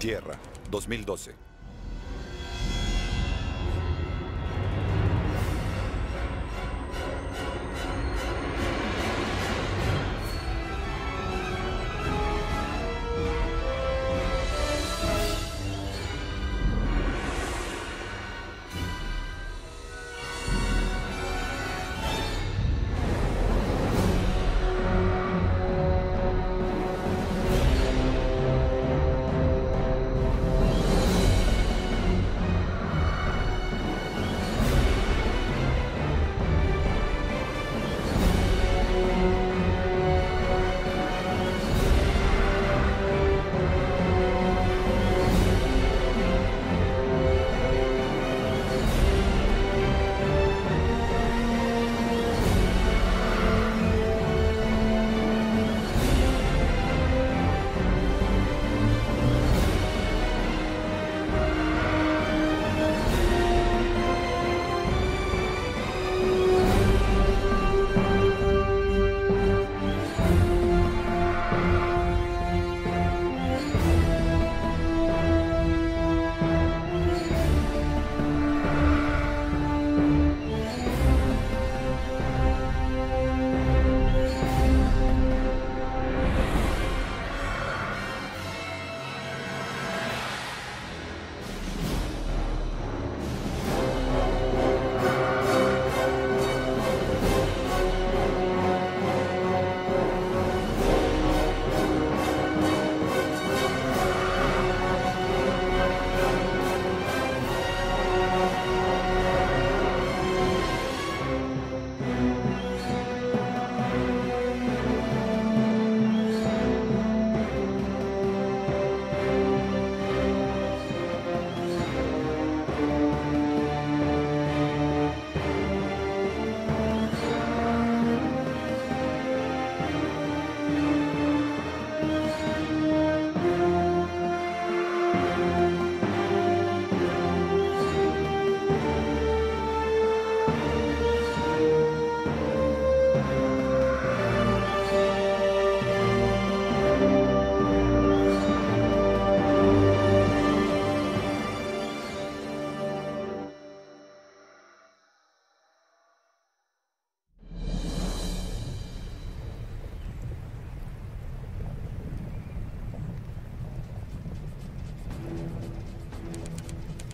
Tierra, 2012.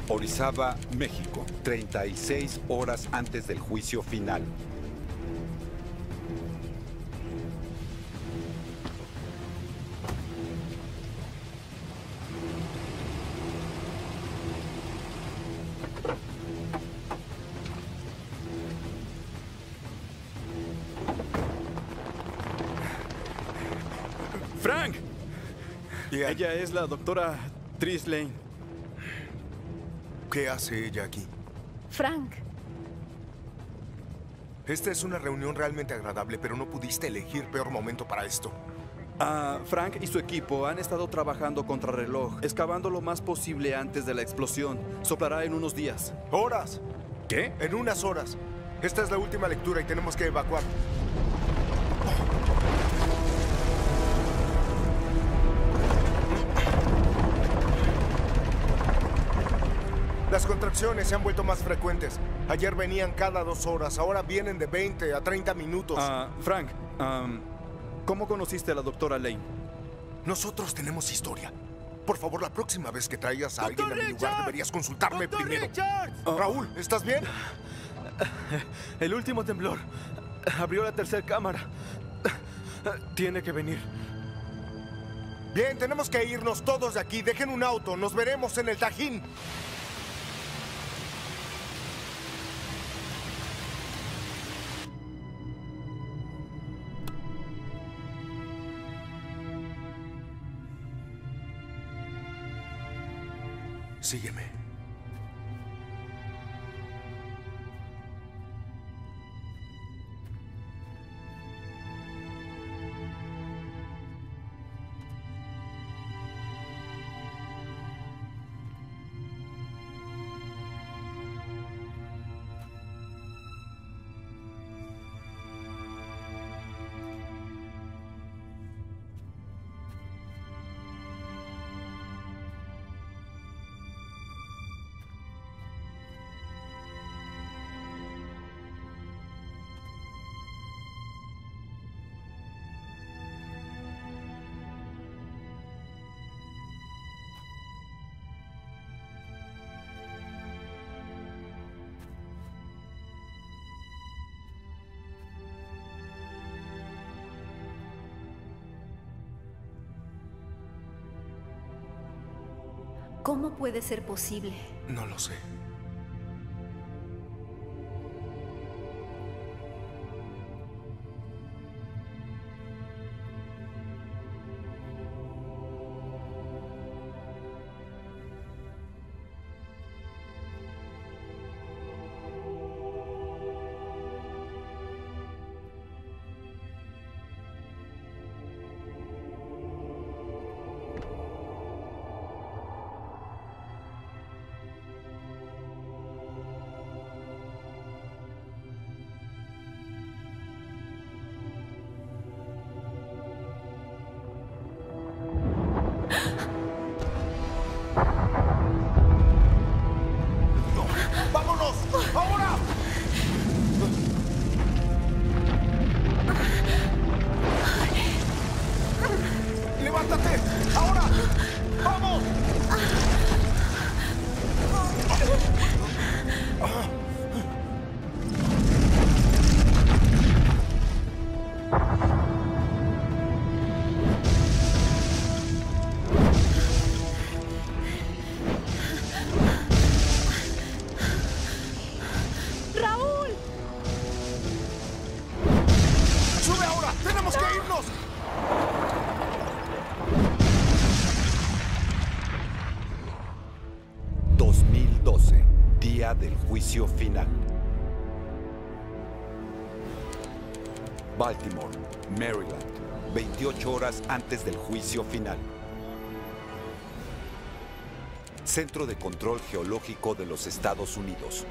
Orizaba, México, 36 horas antes del juicio final. ¡Frank! Yeah. Ella es la doctora Tris Lane. ¿Qué hace ella aquí? Frank. Esta es una reunión realmente agradable, pero no pudiste elegir peor momento para esto. Frank y su equipo han estado trabajando contrarreloj, excavando lo más posible antes de la explosión. Soplará en unos días. ¡Horas! ¿Qué? En unas horas. Esta es la última lectura y tenemos que evacuar. Las contracciones se han vuelto más frecuentes. Ayer venían cada 2 horas, ahora vienen de 20 a 30 minutos. Frank, ¿cómo conociste a la doctora Lane? Nosotros tenemos historia. Por favor, la próxima vez que traigas a alguien a mi lugar deberías consultarme primero. Richards. Raúl, ¿estás bien? El último temblor abrió la tercera cámara. Tiene que venir. Bien, tenemos que irnos todos de aquí. Dejen un auto, nos veremos en el Tajín. Sígueme. ¿Cómo puede ser posible? No lo sé. Juicio final. Baltimore, Maryland, 28 horas antes del juicio final. Centro de Control Geológico de los Estados Unidos.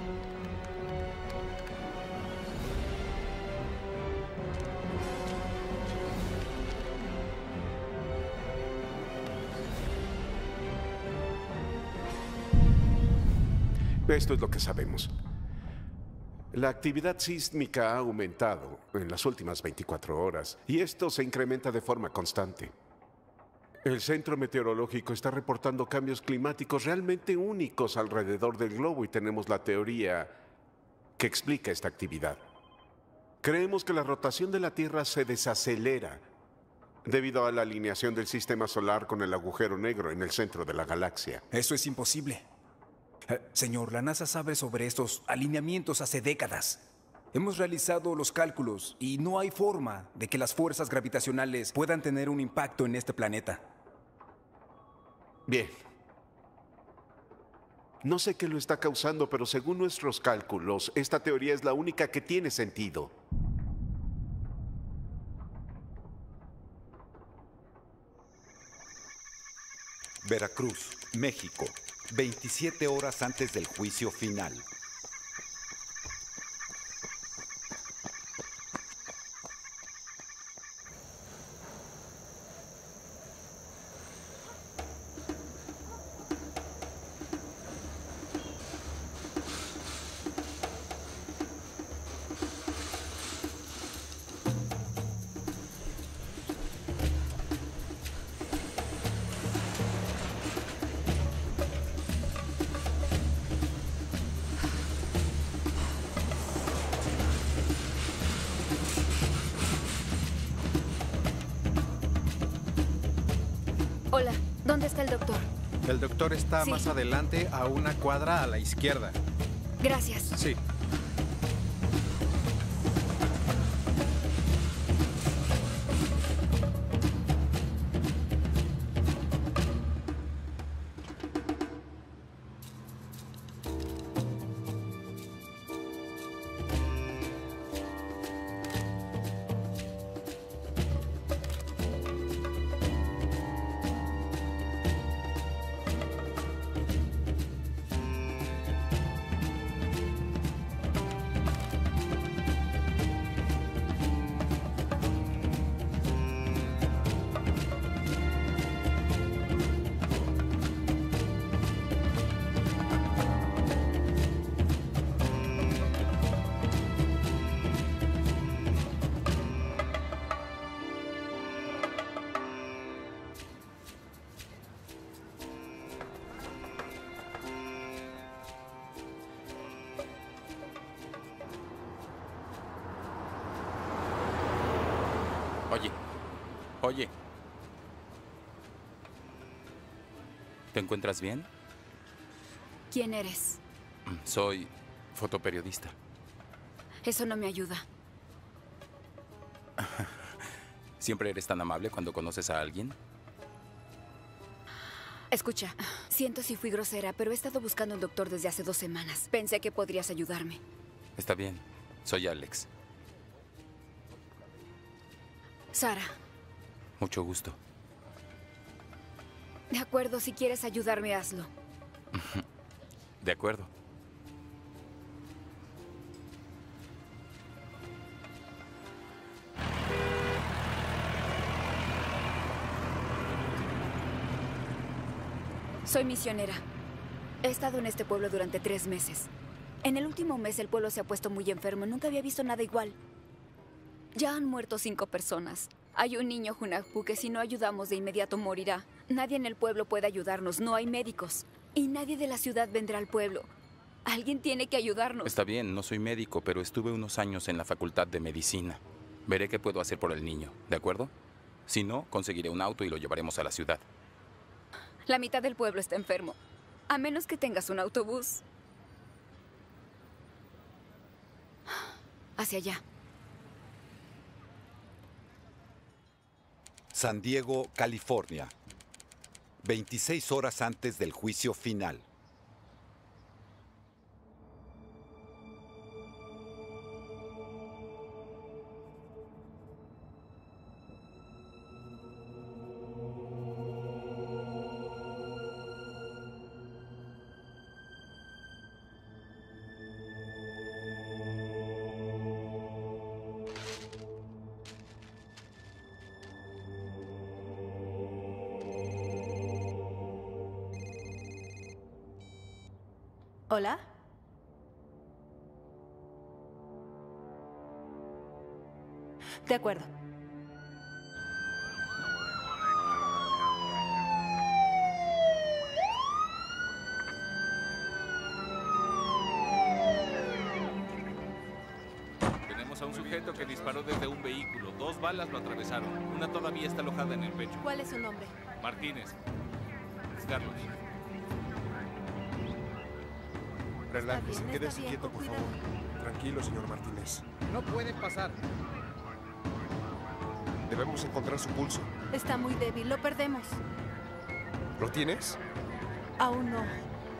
Esto es lo que sabemos. La actividad sísmica ha aumentado en las últimas 24 horas y esto se incrementa de forma constante. El Centro Meteorológico está reportando cambios climáticos realmente únicos alrededor del globo y tenemos la teoría que explica esta actividad. Creemos que la rotación de la Tierra se desacelera debido a la alineación del sistema solar con el agujero negro en el centro de la galaxia. Eso es imposible. Señor, la NASA sabe sobre estos alineamientos hace décadas. Hemos realizado los cálculos y no hay forma de que las fuerzas gravitacionales puedan tener un impacto en este planeta. Bien. No sé qué lo está causando, pero según nuestros cálculos, esta teoría es la única que tiene sentido. Veracruz, México. 27 horas antes del juicio final. Está más adelante, a una cuadra a la izquierda. Gracias. Sí. Oye, ¿te encuentras bien? ¿Quién eres? Soy fotoperiodista. Eso no me ayuda. ¿Siempre eres tan amable cuando conoces a alguien? Escucha, siento si fui grosera, pero he estado buscando un doctor desde hace 2 semanas. Pensé que podrías ayudarme. Está bien. Soy Alex. Sara. Mucho gusto. De acuerdo, si quieres ayudarme, hazlo. De acuerdo. Soy misionera. He estado en este pueblo durante 3 meses. En el último mes el pueblo se ha puesto muy enfermo. Nunca había visto nada igual. Ya han muerto 5 personas. Hay un niño, Junaju, que si no ayudamos de inmediato morirá. Nadie en el pueblo puede ayudarnos. No hay médicos. Y nadie de la ciudad vendrá al pueblo. Alguien tiene que ayudarnos. Está bien, no soy médico, pero estuve unos años en la facultad de medicina. Veré qué puedo hacer por el niño, ¿de acuerdo? Si no, conseguiré un auto y lo llevaremos a la ciudad. La mitad del pueblo está enfermo, a menos que tengas un autobús. Hacia allá. San Diego, California. 26 horas antes del juicio final. ¿Hola? De acuerdo. Tenemos a un sujeto que disparó desde un vehículo. 2 balas lo atravesaron. Una todavía está alojada en el pecho. ¿Cuál es su nombre? Martínez. Es Carlos. Relájese, quédese quieto, por favor. Tranquilo, señor Martínez. No puede pasar. Debemos encontrar su pulso. Está muy débil, lo perdemos. ¿Lo tienes? Aún no.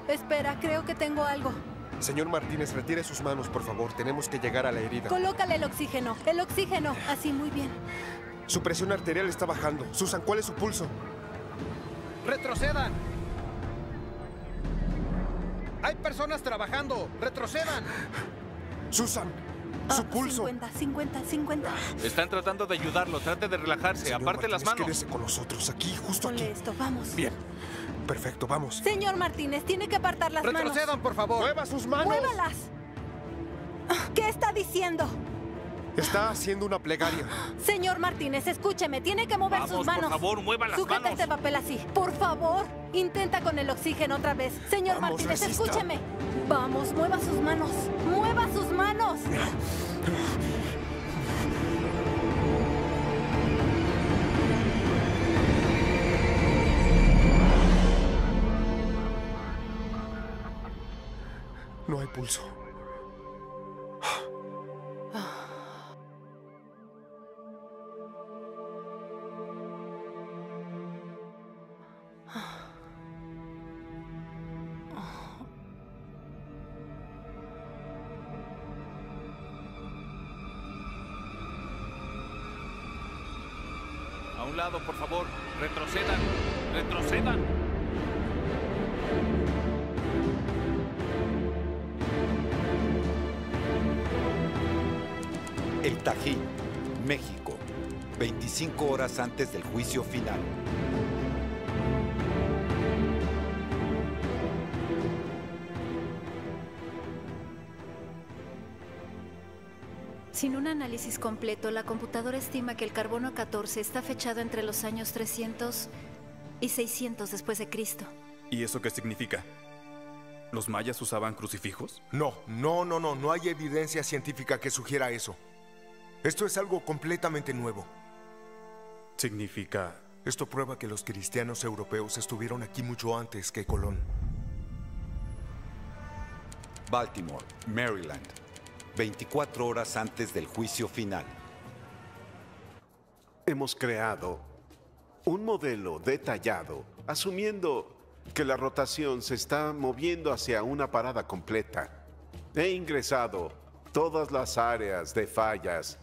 Espera, creo que tengo algo. Señor Martínez, retire sus manos, por favor. Tenemos que llegar a la herida. Colócale el oxígeno. El oxígeno. Así, muy bien. Su presión arterial está bajando. Susan, ¿cuál es su pulso? ¡Retrocedan! ¡Hay personas trabajando! ¡Retrocedan! Susan, su pulso. 50, 50, 50. Están tratando de ayudarlo. Trate de relajarse. Señor Aparte Martínez, las manos. Quédese con nosotros aquí, justo aquí. Esto, vamos. Bien. Perfecto, vamos. Señor Martínez, tiene que apartar las manos. ¡Retrocedan, por favor! ¡Mueva sus manos! ¡Muévalas! ¿Qué está diciendo? Está haciendo una plegaria. Señor Martínez, escúcheme. Tiene que mover sus manos. Por favor, mueva las manos. Sujeta este papel así. Por favor, intenta con el oxígeno otra vez. Señor Martínez, escúcheme. Vamos, mueva sus manos. ¡Mueva sus manos! No hay pulso. Por favor, retrocedan, retrocedan. El Tajín, México, 25 horas antes del juicio final. Sin un análisis completo, la computadora estima que el carbono 14 está fechado entre los años 300 y 600 después de Cristo. ¿Y eso qué significa? ¿Los mayas usaban crucifijos? No hay evidencia científica que sugiera eso. Esto es algo completamente nuevo. ¿Significa? Esto prueba que los cristianos europeos estuvieron aquí mucho antes que Colón. Baltimore, Maryland, 24 horas antes del juicio final. Hemos creado un modelo detallado, asumiendo que la rotación se está moviendo hacia una parada completa. He ingresado todas las áreas de fallas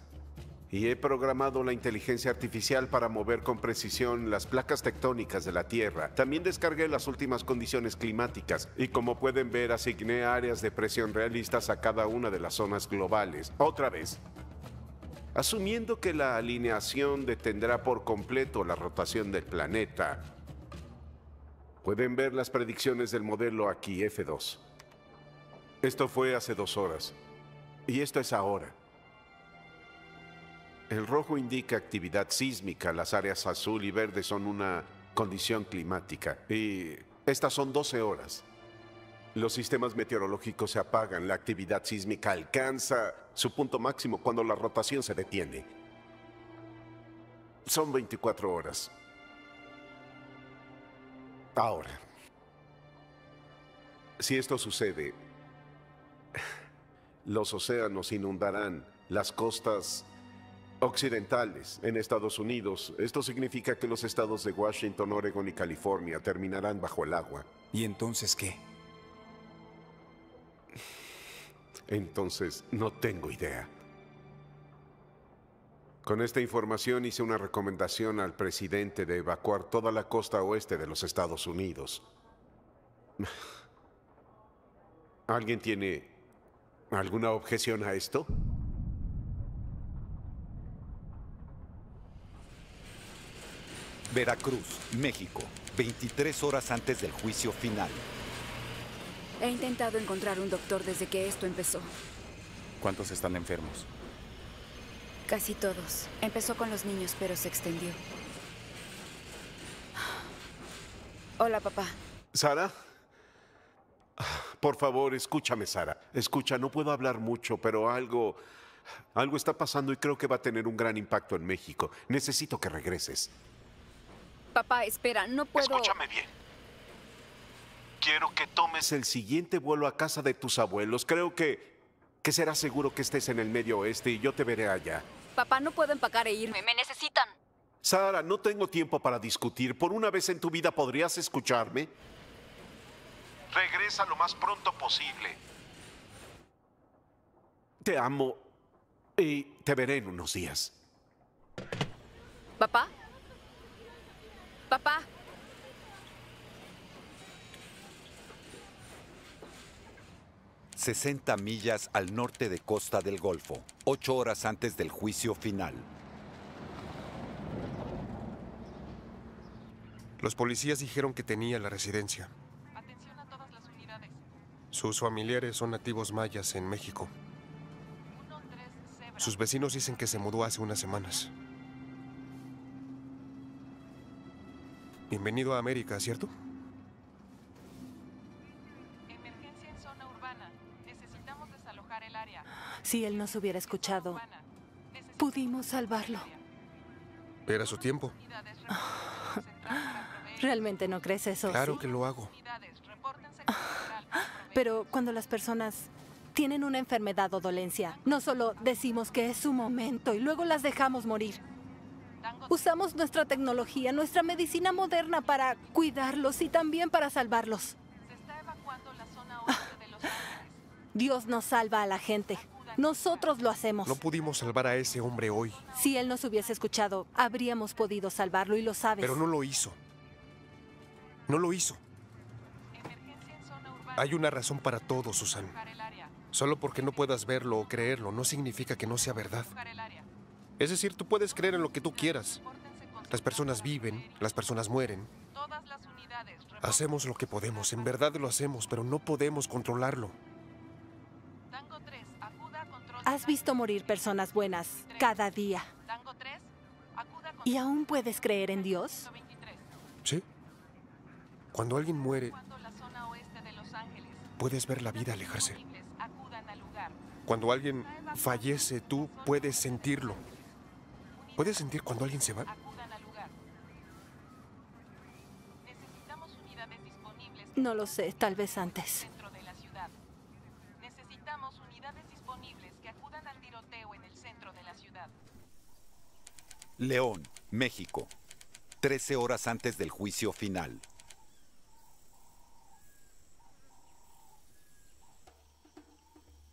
y he programado la inteligencia artificial para mover con precisión las placas tectónicas de la Tierra. También descargué las últimas condiciones climáticas y, como pueden ver, asigné áreas de presión realistas a cada una de las zonas globales. Otra vez, asumiendo que la alineación detendrá por completo la rotación del planeta. Pueden ver las predicciones del modelo aquí, F2. Esto fue hace 2 horas. Y esto es ahora. El rojo indica actividad sísmica, las áreas azul y verde son una condición climática. Y estas son 12 horas. Los sistemas meteorológicos se apagan, la actividad sísmica alcanza su punto máximo cuando la rotación se detiene. Son 24 horas. Ahora, si esto sucede, los océanos inundarán las costas occidentales en Estados Unidos. Esto significa que los estados de Washington, Oregón y California terminarán bajo el agua. ¿Y entonces qué? Entonces no tengo idea. Con esta información hice una recomendación al presidente de evacuar toda la costa oeste de los Estados Unidos. ¿Alguien tiene alguna objeción a esto? Veracruz, México, 23 horas antes del juicio final. He intentado encontrar un doctor desde que esto empezó. ¿Cuántos están enfermos? Casi todos. Empezó con los niños, pero se extendió. Hola, papá. ¿Sara? Por favor, escúchame, Sara. Escucha, no puedo hablar mucho, pero algo está pasando y creo que va a tener un gran impacto en México. Necesito que regreses. Papá, espera, no puedo... Escúchame bien. Quiero que tomes el siguiente vuelo a casa de tus abuelos. Creo que será seguro que estés en el medio oeste y yo te veré allá. Papá, no puedo empacar e irme. Me necesitan. Sara, no tengo tiempo para discutir. Por una vez en tu vida, ¿podrías escucharme? Regresa lo más pronto posible. Te amo y te veré en unos días. ¿Papá? Papá. ...60 millas al norte de Costa del Golfo... ...8 horas antes del juicio final. Los policías dijeron que tenía la residencia. Atención a todas las unidades. Sus familiares son nativos mayas en México. Sus vecinos dicen que se mudó hace unas semanas. Bienvenido a América, ¿cierto? Emergencia en zona urbana. Necesitamos desalojar el área. Si él nos hubiera escuchado, pudimos salvarlo. Era su tiempo. ¿Realmente no crees eso? Claro que lo hago. Pero cuando las personas tienen una enfermedad o dolencia, no solo decimos que es su momento y luego las dejamos morir. Usamos nuestra tecnología, nuestra medicina moderna para cuidarlos y también para salvarlos. Se está evacuando la zona oeste de los Ángeles. Dios nos salva a la gente. Nosotros lo hacemos. No pudimos salvar a ese hombre hoy. Si él nos hubiese escuchado, habríamos podido salvarlo y lo sabes. Pero no lo hizo. No lo hizo. Emergencia en zona urbana. Hay una razón para todo, Susan. Solo porque no puedas verlo o creerlo no significa que no sea verdad. Es decir, tú puedes creer en lo que tú quieras. Las personas viven, las personas mueren. Hacemos lo que podemos, en verdad lo hacemos, pero no podemos controlarlo. Has visto morir personas buenas cada día. ¿Y aún puedes creer en Dios? Sí. Cuando alguien muere, puedes ver la vida alejarse. Cuando alguien fallece, tú puedes sentirlo. ¿Puedes sentir cuando alguien se va? No lo sé, tal vez antes. León, México, 13 horas antes del juicio final.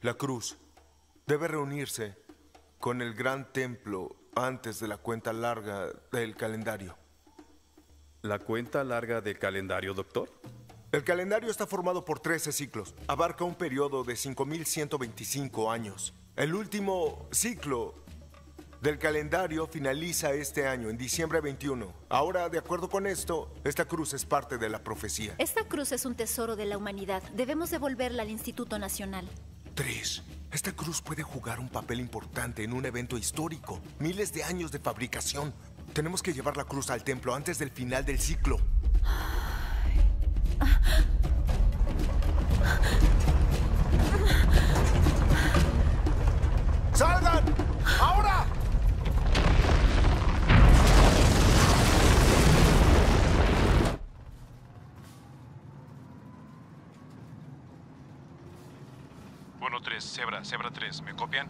La cruz debe reunirse con el gran templo antes de la cuenta larga del calendario. ¿La cuenta larga del calendario, doctor? El calendario está formado por 13 ciclos. Abarca un periodo de 5.125 años. El último ciclo del calendario finaliza este año, en diciembre 21. Ahora, de acuerdo con esto, esta cruz es parte de la profecía. Esta cruz es un tesoro de la humanidad. Debemos devolverla al Instituto Nacional. Trish, esta cruz puede jugar un papel importante en un evento histórico. Miles de años de fabricación. Tenemos que llevar la cruz al templo antes del final del ciclo. ¡Salgan! ¡Ahora! Bono 3, Zebra 3, ¿me copian?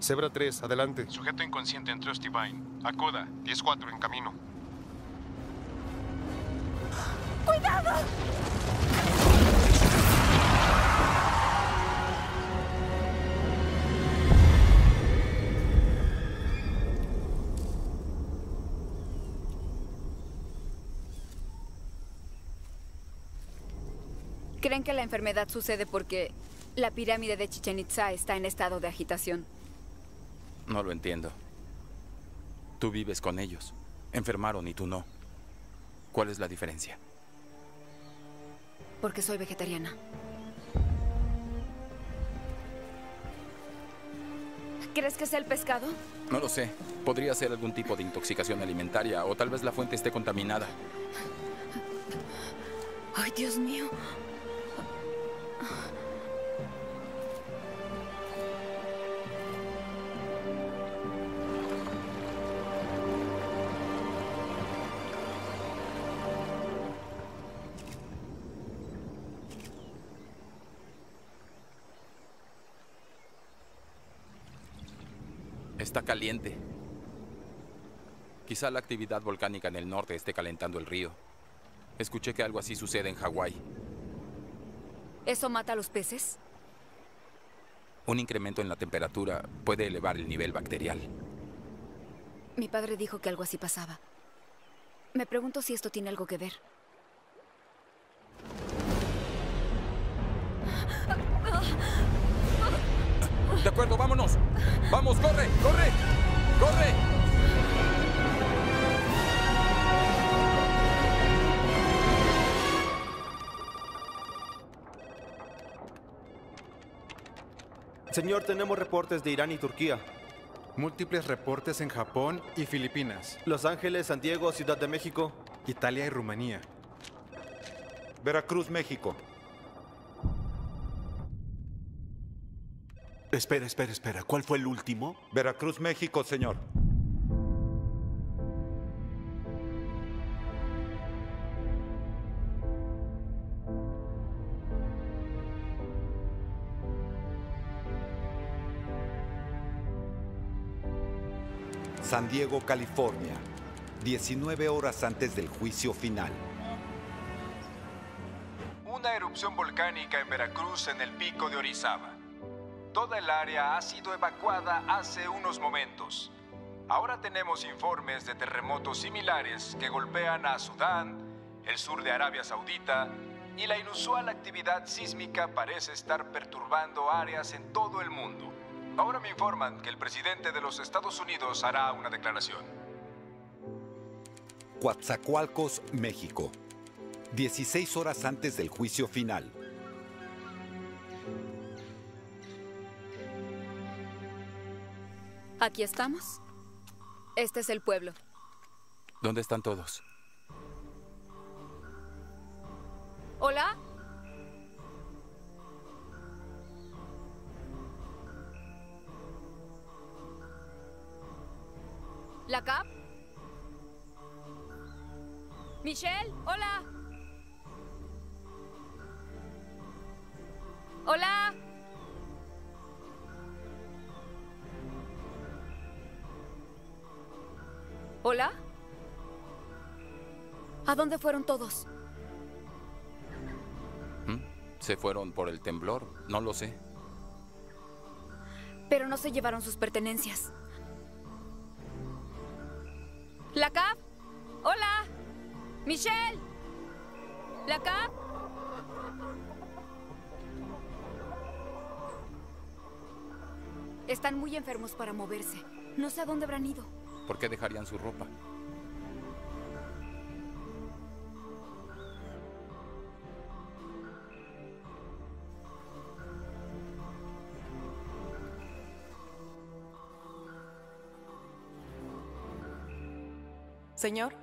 Zebra 3, adelante. Sujeto inconsciente en Trusty Vine. Acoda, 10-4, en camino. ¡Cuidado! ¿Creen que la enfermedad sucede porque la pirámide de Chichén Itzá está en estado de agitación? No lo entiendo. Tú vives con ellos. Enfermaron y tú no. ¿Cuál es la diferencia? Porque soy vegetariana. ¿Crees que sea el pescado? No lo sé. Podría ser algún tipo de intoxicación alimentaria o tal vez la fuente esté contaminada. ¡Ay, Dios mío! Está caliente. Quizá la actividad volcánica en el norte esté calentando el río. Escuché que algo así sucede en Hawái. ¿Eso mata a los peces? Un incremento en la temperatura puede elevar el nivel bacterial. Mi padre dijo que algo así pasaba. Me pregunto si esto tiene algo que ver. De acuerdo, vámonos. Vamos, corre, corre, corre. Señor, tenemos reportes de Irán y Turquía. Múltiples reportes en Japón y Filipinas. Los Ángeles, San Diego, Ciudad de México, Italia y Rumanía. Veracruz, México. Espera. ¿Cuál fue el último? Veracruz, México, señor. San Diego, California, 19 horas antes del juicio final. Una erupción volcánica en Veracruz, en el pico de Orizaba. Toda el área ha sido evacuada hace unos momentos. Ahora tenemos informes de terremotos similares que golpean a Sudán, el sur de Arabia Saudita, y la inusual actividad sísmica parece estar perturbando áreas en todo el mundo. Ahora me informan que el presidente de los Estados Unidos hará una declaración. Coatzacoalcos, México, 16 horas antes del juicio final. Aquí estamos. Este es el pueblo. ¿Dónde están todos? ¿Hola? ¿La Cap? ¿Michelle? ¿Hola? ¿Hola? ¿Hola? ¿A dónde fueron todos? ¿Se fueron por el temblor? No lo sé. Pero no se llevaron sus pertenencias. ¿La CAP? ¡Hola! ¡Michelle! ¿La CAP? Están muy enfermos para moverse. No sé a dónde habrán ido. ¿Por qué dejarían su ropa? Señor,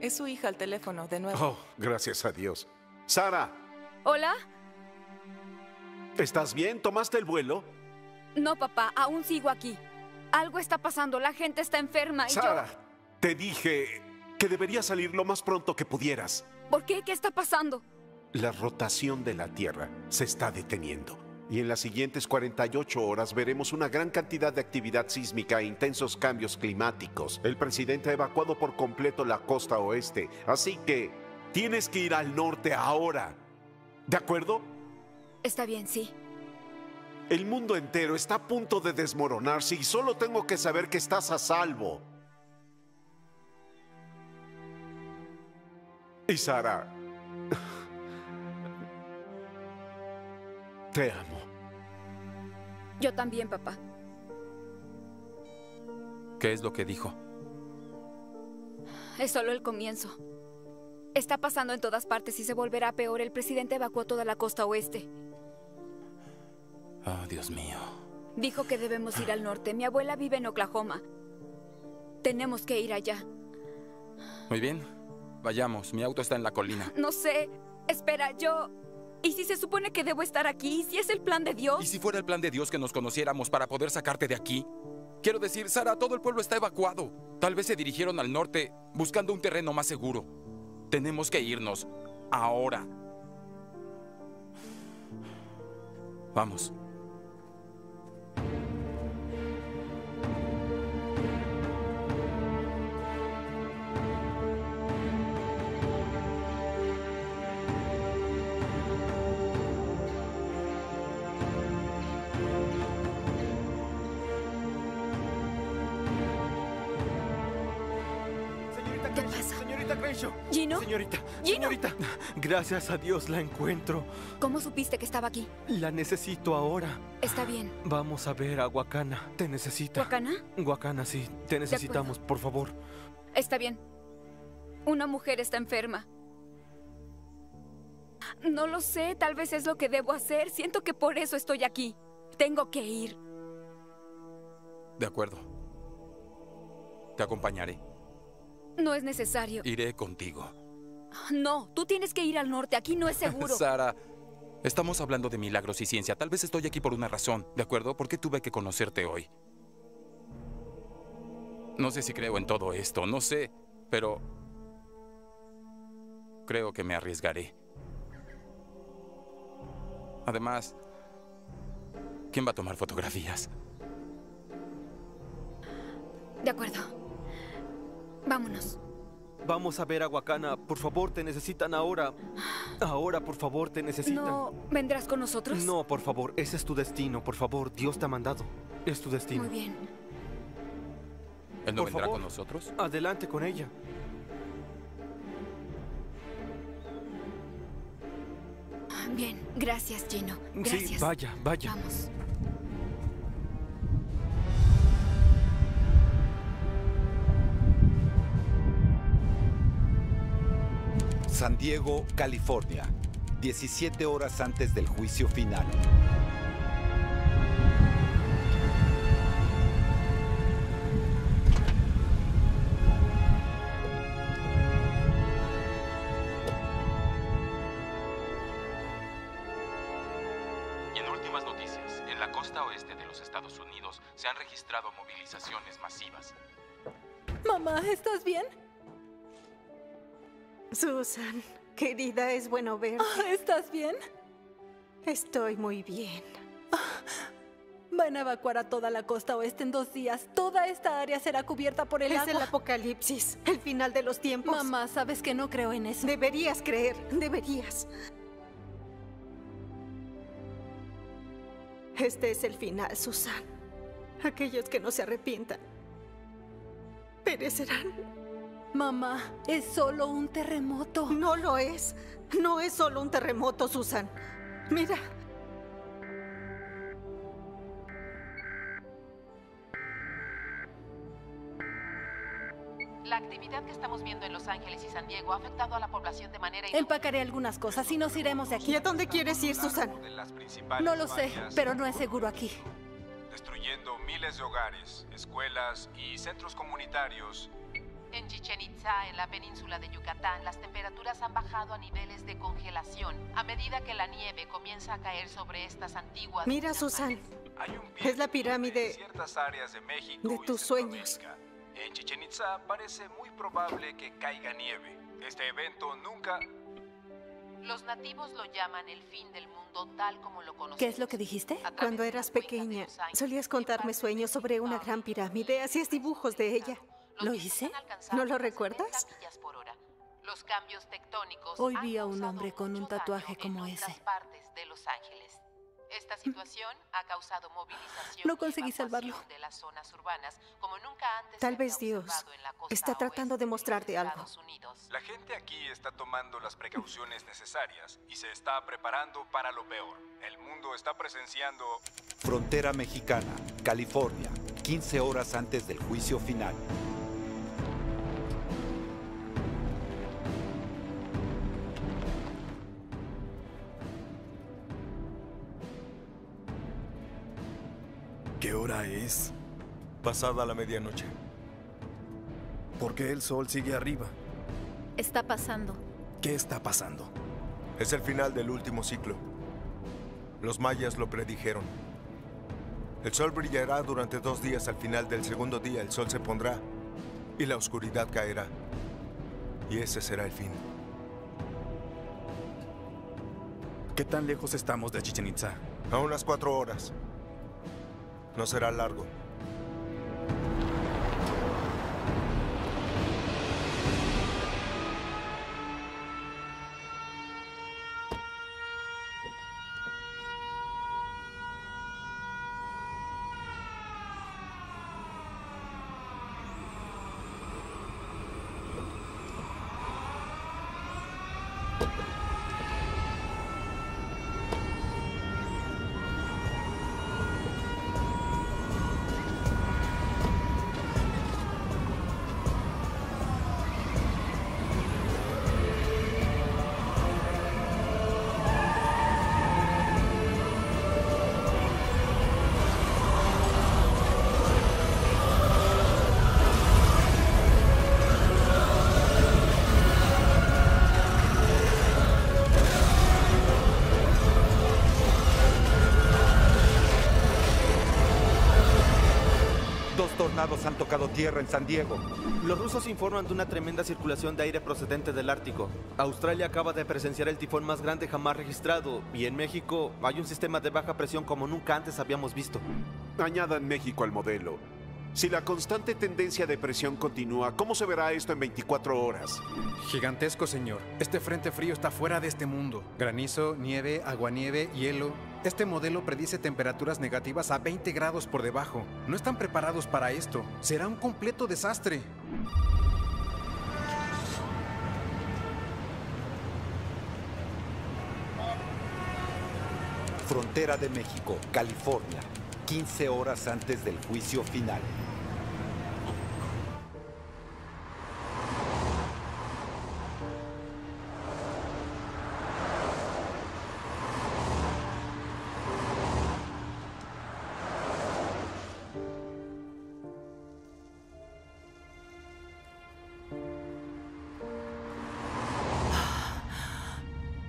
es su hija al teléfono, de nuevo. Oh, gracias a Dios. ¡Sara! ¿Hola? ¿Estás bien? ¿Tomaste el vuelo? No, papá, aún sigo aquí. Algo está pasando, la gente está enferma y Sara, yo... te dije que deberías salir lo más pronto que pudieras. ¿Por qué? ¿Qué está pasando? La rotación de la Tierra se está deteniendo. Y en las siguientes 48 horas veremos una gran cantidad de actividad sísmica e intensos cambios climáticos. El presidente ha evacuado por completo la costa oeste, así que tienes que ir al norte ahora. ¿De acuerdo? Está bien, sí. El mundo entero está a punto de desmoronarse y solo tengo que saber que estás a salvo. Y Sara... te amo. Yo también, papá. ¿Qué es lo que dijo? Es solo el comienzo. Está pasando en todas partes y se volverá peor. El presidente evacuó toda la costa oeste. Oh, Dios mío. Dijo que debemos ir al norte. Mi abuela vive en Oklahoma. Tenemos que ir allá. Muy bien. Vayamos. Mi auto está en la colina. No sé. Espera, yo... ¿Y si se supone que debo estar aquí? ¿Y si es el plan de Dios? ¿Y si fuera el plan de Dios que nos conociéramos para poder sacarte de aquí? Quiero decir, Sara, todo el pueblo está evacuado. Tal vez se dirigieron al norte buscando un terreno más seguro. Tenemos que irnos. Ahora. Vamos. ¿Gino? Señorita, señorita, gracias a Dios la encuentro. ¿Cómo supiste que estaba aquí? La necesito ahora. Está bien. Vamos a ver a Wakana. Te necesita. ¿Wakana? Wakana, sí. Te necesitamos, por favor. Está bien. Una mujer está enferma. No lo sé, tal vez es lo que debo hacer. Siento que por eso estoy aquí. Tengo que ir. De acuerdo. Te acompañaré. No es necesario. Iré contigo. No, tú tienes que ir al norte. Aquí no es seguro. Sara, estamos hablando de milagros y ciencia. Tal vez estoy aquí por una razón, ¿de acuerdo? ¿Por qué tuve que conocerte hoy? No sé si creo en todo esto. No sé, pero... creo que me arriesgaré. Además, ¿quién va a tomar fotografías? De acuerdo. Vámonos. Vamos a ver a Wakana. Por favor, te necesitan ahora. Ahora, por favor, te necesitan. ¿No vendrás con nosotros? No, por favor. Ese es tu destino. Por favor, Dios te ha mandado. Es tu destino. Muy bien. ¿Él no vendrá con nosotros? Adelante con ella. Bien. Gracias, Gino. Gracias. Sí, vaya, vaya. Vamos. San Diego, California, 17 horas antes del juicio final. Y en últimas noticias, en la costa oeste de los Estados Unidos se han registrado movilizaciones masivas. Mamá, ¿estás bien? Susan, querida, es bueno verte. ¿Estás bien? Estoy muy bien. Van a evacuar a toda la costa oeste en 2 días. Toda esta área será cubierta por el agua. Es el apocalipsis, el final de los tiempos. Mamá, sabes que no creo en eso. Deberías creer, deberías. Este es el final, Susan. Aquellos que no se arrepientan perecerán. Mamá, es solo un terremoto. No lo es. No es solo un terremoto, Susan. Mira. La actividad que estamos viendo en Los Ángeles y San Diego ha afectado a la población de manera inútil. Empacaré algunas cosas y nos iremos de aquí. ¿Y a dónde quieres ir, Susan? No lo sé, pero no es seguro aquí. Destruyendo miles de hogares, escuelas y centros comunitarios. En Chichén Itzá, en la península de Yucatán, las temperaturas han bajado a niveles de congelación a medida que la nieve comienza a caer sobre estas antiguas... Mira, Susan, es la pirámide en ciertas áreas de México de tus sueños. En Chichén Itzá parece muy probable que caiga nieve. Este evento nunca... Los nativos lo llaman el fin del mundo tal como lo conocemos. ¿Qué es lo que dijiste? Cuando eras pequeña, solías contarme sueños sobre una gran pirámide, hacías dibujos de ella. ¿Lo hice? ¿No lo recuerdas? Los cambios tectónicos. Hoy vi a un hombre con un tatuaje como ese. Partes de Los Ángeles. Esta situación ha causado movilización. No conseguí salvarlo. De las zonas urbanas, como nunca antes. Tal vez Dios está tratando de mostrarte algo. La gente aquí está tomando las precauciones necesarias y se está preparando para lo peor. El mundo está presenciando... Frontera mexicana, California, 15 horas antes del juicio final. ¿Qué hora es? Pasada la medianoche. ¿Por qué el sol sigue arriba? Está pasando. ¿Qué está pasando? Es el final del último ciclo. Los mayas lo predijeron. El sol brillará durante 2 días. Al final del segundo día el sol se pondrá y la oscuridad caerá. Y ese será el fin. ¿Qué tan lejos estamos de Chichén Itzá? A unas 4 horas. No será largo. Han tocado tierra en San Diego. Los rusos informan de una tremenda circulación de aire procedente del Ártico. Australia acaba de presenciar el tifón más grande jamás registrado y en México hay un sistema de baja presión como nunca antes habíamos visto. Añadan México al modelo. Si la constante tendencia de presión continúa, ¿cómo se verá esto en 24 horas? Gigantesco, señor. Este frente frío está fuera de este mundo. Granizo, nieve, aguanieve, hielo. Este modelo predice temperaturas negativas a 20 grados por debajo. No están preparados para esto. Será un completo desastre. Frontera de México, California, 15 horas antes del juicio final.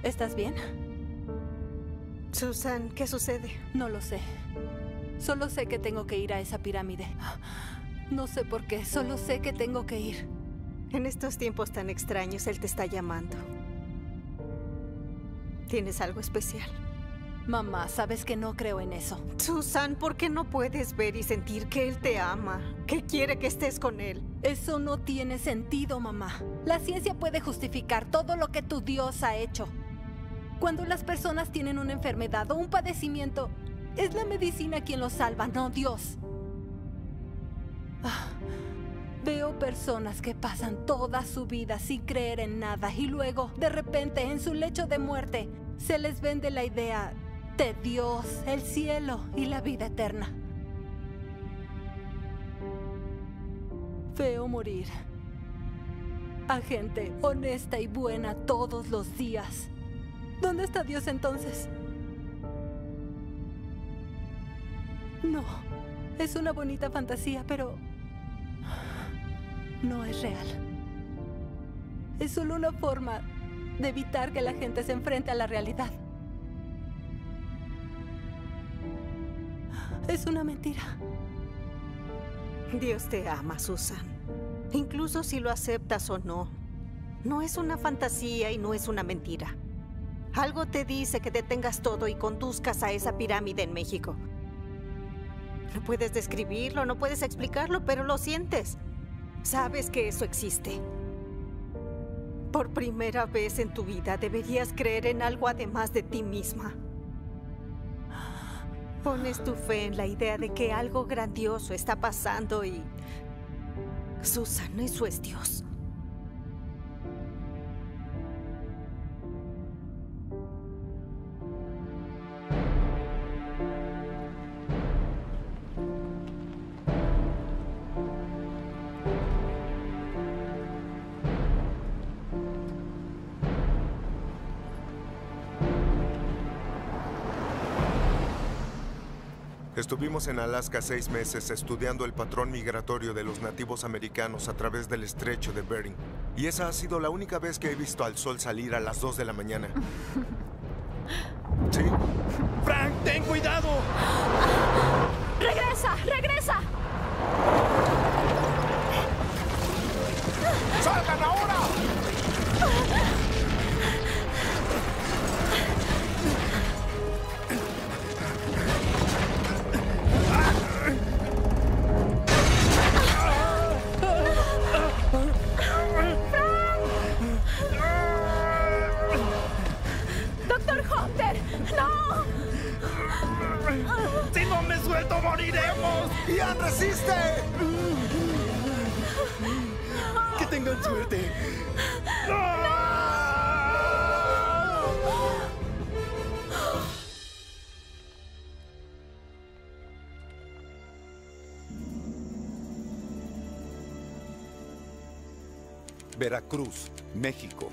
¿Estás bien? Susan, ¿qué sucede? No lo sé. Solo sé que tengo que ir a esa pirámide. No sé por qué, solo sé que tengo que ir. En estos tiempos tan extraños, él te está llamando. ¿Tienes algo especial? Mamá, sabes que no creo en eso. Susan, ¿por qué no puedes ver y sentir que él te ama? Que quiere que estés con él. Eso no tiene sentido, mamá. La ciencia puede justificar todo lo que tu Dios ha hecho. Cuando las personas tienen una enfermedad o un padecimiento, es la medicina quien los salva, no Dios. Veo personas que pasan toda su vida sin creer en nada y luego, de repente, en su lecho de muerte, se les vende la idea de Dios, el cielo y la vida eterna. Veo morir a gente honesta y buena todos los días. ¿Dónde está Dios entonces? No, es una bonita fantasía, pero no es real. Es solo una forma de evitar que la gente se enfrente a la realidad. Es una mentira. Dios te ama, Susan. Incluso si lo aceptas o no, no es una fantasía y no es una mentira. Algo te dice que detengas todo y conduzcas a esa pirámide en México. No puedes describirlo, no puedes explicarlo, pero lo sientes. Sabes que eso existe. Por primera vez en tu vida deberías creer en algo además de ti misma. Pones tu fe en la idea de que algo grandioso está pasando y... Susan, eso es Dios. Estuvimos en Alaska 6 meses estudiando el patrón migratorio de los nativos americanos a través del estrecho de Bering. Y esa ha sido la única vez que he visto al sol salir a las 2 de la mañana. ¿Sí? ¡Frank, ten cuidado! ¡Regresa! ¡Regresa! ¡Salgan ahora! ¡Moriremos! ¡Ian, resiste! ¡Que tengan suerte! ¡No! Veracruz, México.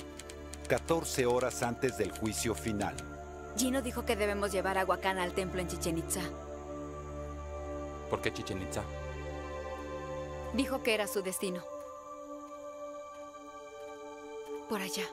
14 horas antes del juicio final. Gino dijo que debemos llevar a Wakana al templo en Chichén Itzá. ¿Por qué Chichén Itzá? Dijo que era su destino. Por allá.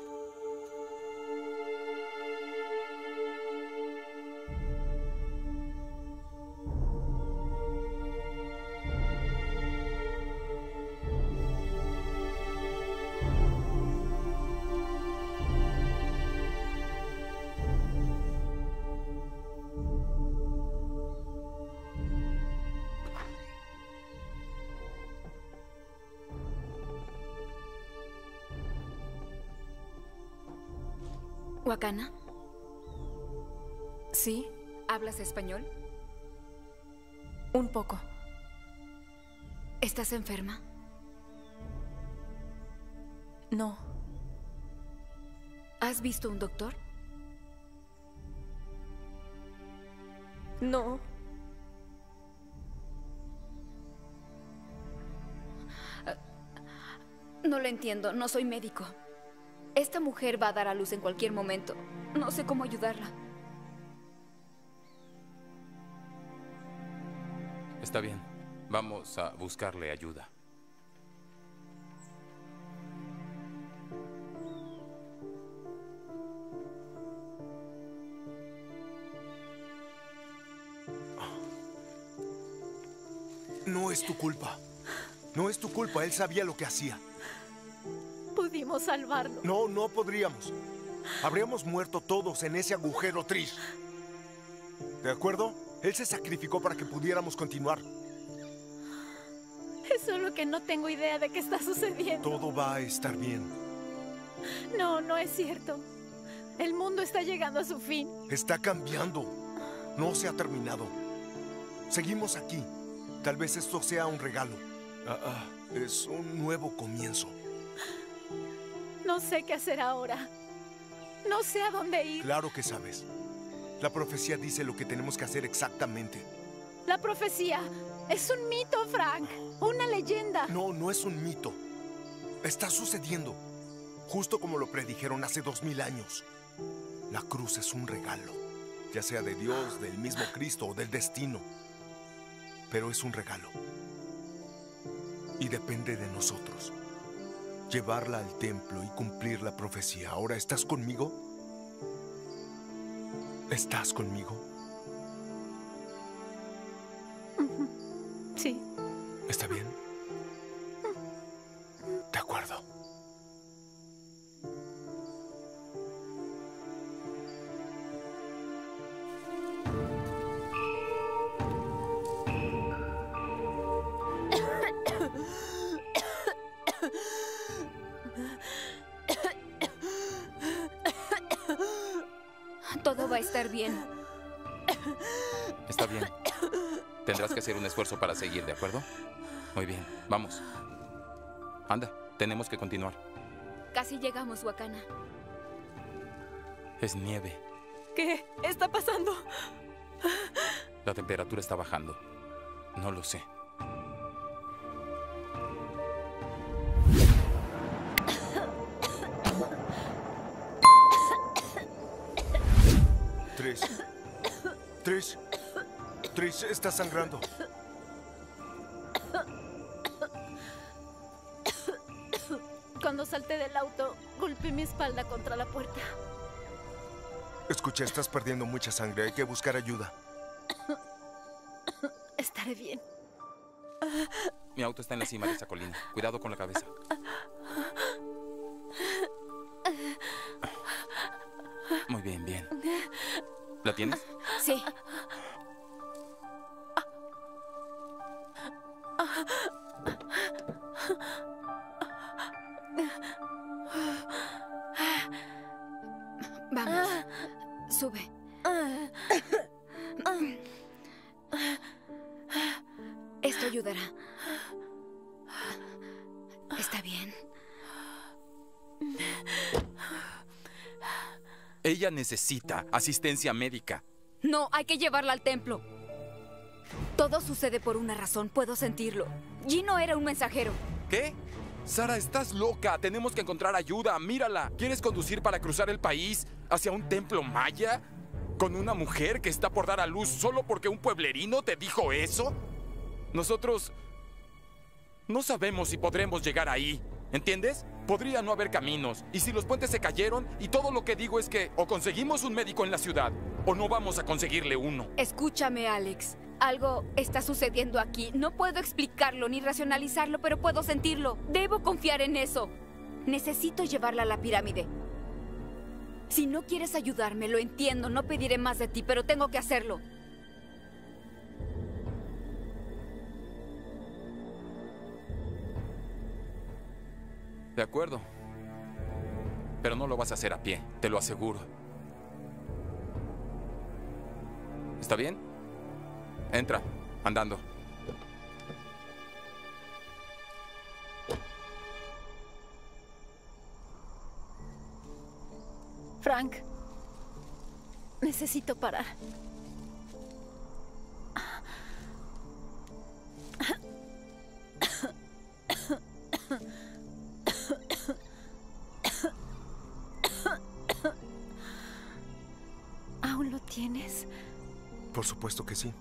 ¿Wakana? ¿Sí? ¿Hablas español? Un poco. ¿Estás enferma? No. ¿Has visto un doctor? No. No lo entiendo, no soy médico. Esta mujer va a dar a luz en cualquier momento. No sé cómo ayudarla. Está bien. Vamos a buscarle ayuda. No es tu culpa. No es tu culpa. Él sabía lo que hacía. Pudimos salvarlo. No, no podríamos. Habríamos muerto todos en ese agujero, Trish. ¿De acuerdo? Él se sacrificó para que pudiéramos continuar. Es solo que no tengo idea de qué está sucediendo. Todo va a estar bien. No, no es cierto. El mundo está llegando a su fin. Está cambiando. No se ha terminado. Seguimos aquí. Tal vez esto sea un regalo. Es un nuevo comienzo. No sé qué hacer ahora. No sé a dónde ir. Claro que sabes. La profecía dice lo que tenemos que hacer exactamente. La profecía es un mito, Frank. Una leyenda. No, no es un mito. Está sucediendo. Justo como lo predijeron hace 2000 años. La cruz es un regalo. Ya sea de Dios, del mismo Cristo o del destino. Pero es un regalo. Y depende de nosotros. Llevarla al templo y cumplir la profecía. ¿Ahora estás conmigo? ¿Estás conmigo? Sí. ¿Está bien? De acuerdo. Bien. Está bien. Tendrás que hacer un esfuerzo para seguir, ¿de acuerdo? Muy bien, vamos. Anda, tenemos que continuar. Casi llegamos, Wakana. Es nieve. ¿Qué está pasando? La temperatura está bajando. No lo sé. Trish, está sangrando. Cuando salté del auto, golpeé mi espalda contra la puerta. Escucha, estás perdiendo mucha sangre. Hay que buscar ayuda. Estaré bien. Mi auto está en la cima de esa colina. Cuidado con la cabeza. Muy bien, bien. ¿La tienes? Sí. Vamos, sube. Esto ayudará. ¿Está bien? Ella necesita asistencia médica. No, hay que llevarla al templo. Todo sucede por una razón, puedo sentirlo. Gino era un mensajero. ¿Qué? Sara, estás loca. Tenemos que encontrar ayuda. Mírala. ¿Quieres conducir para cruzar el país hacia un templo maya? ¿Con una mujer que está por dar a luz solo porque un pueblerino te dijo eso? Nosotros no sabemos si podremos llegar ahí. ¿Entiendes? Podría no haber caminos. Y si los puentes se cayeron, y todo lo que digo es que o conseguimos un médico en la ciudad, o no vamos a conseguirle uno. Escúchame, Alex. Algo está sucediendo aquí. No puedo explicarlo ni racionalizarlo, pero puedo sentirlo. Debo confiar en eso. Necesito llevarla a la pirámide. Si no quieres ayudarme, lo entiendo. No pediré más de ti, pero tengo que hacerlo. De acuerdo. Pero no lo vas a hacer a pie, te lo aseguro. ¿Está bien? Entra, andando. Frank, necesito parar. ¿Tienes? Por supuesto que sí.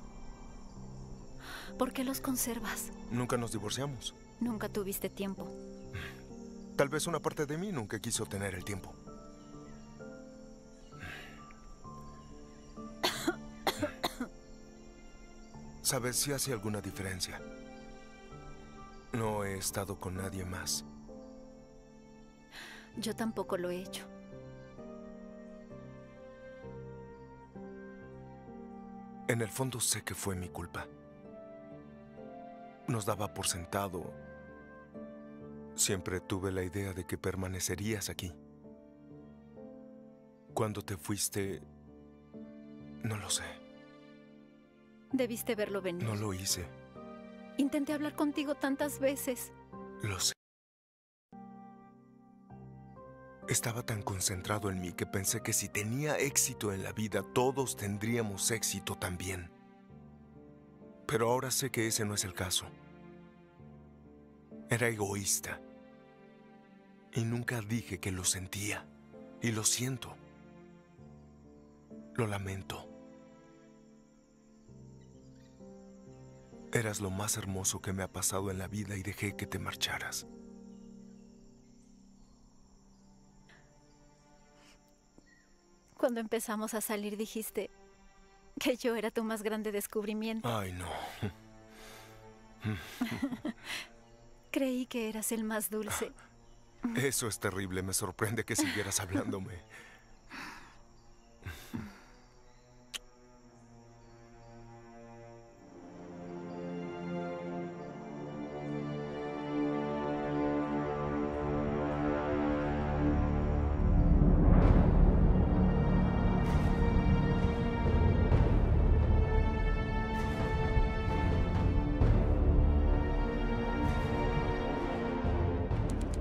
¿Por qué los conservas? Nunca nos divorciamos. Nunca tuviste tiempo. Tal vez una parte de mí nunca quiso tener el tiempo. ¿Sabes si hace alguna diferencia? No he estado con nadie más. Yo tampoco lo he hecho. En el fondo sé que fue mi culpa. Nos daba por sentado. Siempre tuve la idea de que permanecerías aquí. Cuando te fuiste, no lo sé. Debiste verlo venir. No lo hice. Intenté hablar contigo tantas veces. Lo sé. Estaba tan concentrado en mí que pensé que si tenía éxito en la vida, todos tendríamos éxito también. Pero ahora sé que ese no es el caso. Era egoísta. Y nunca dije que lo sentía. Y lo siento. Lo lamento. Eras lo más hermoso que me ha pasado en la vida y dejé que te marcharas. Cuando empezamos a salir dijiste que yo era tu más grande descubrimiento. Ay, no. Creí que eras el más dulce. Eso es terrible. Me sorprende que siguieras hablándome.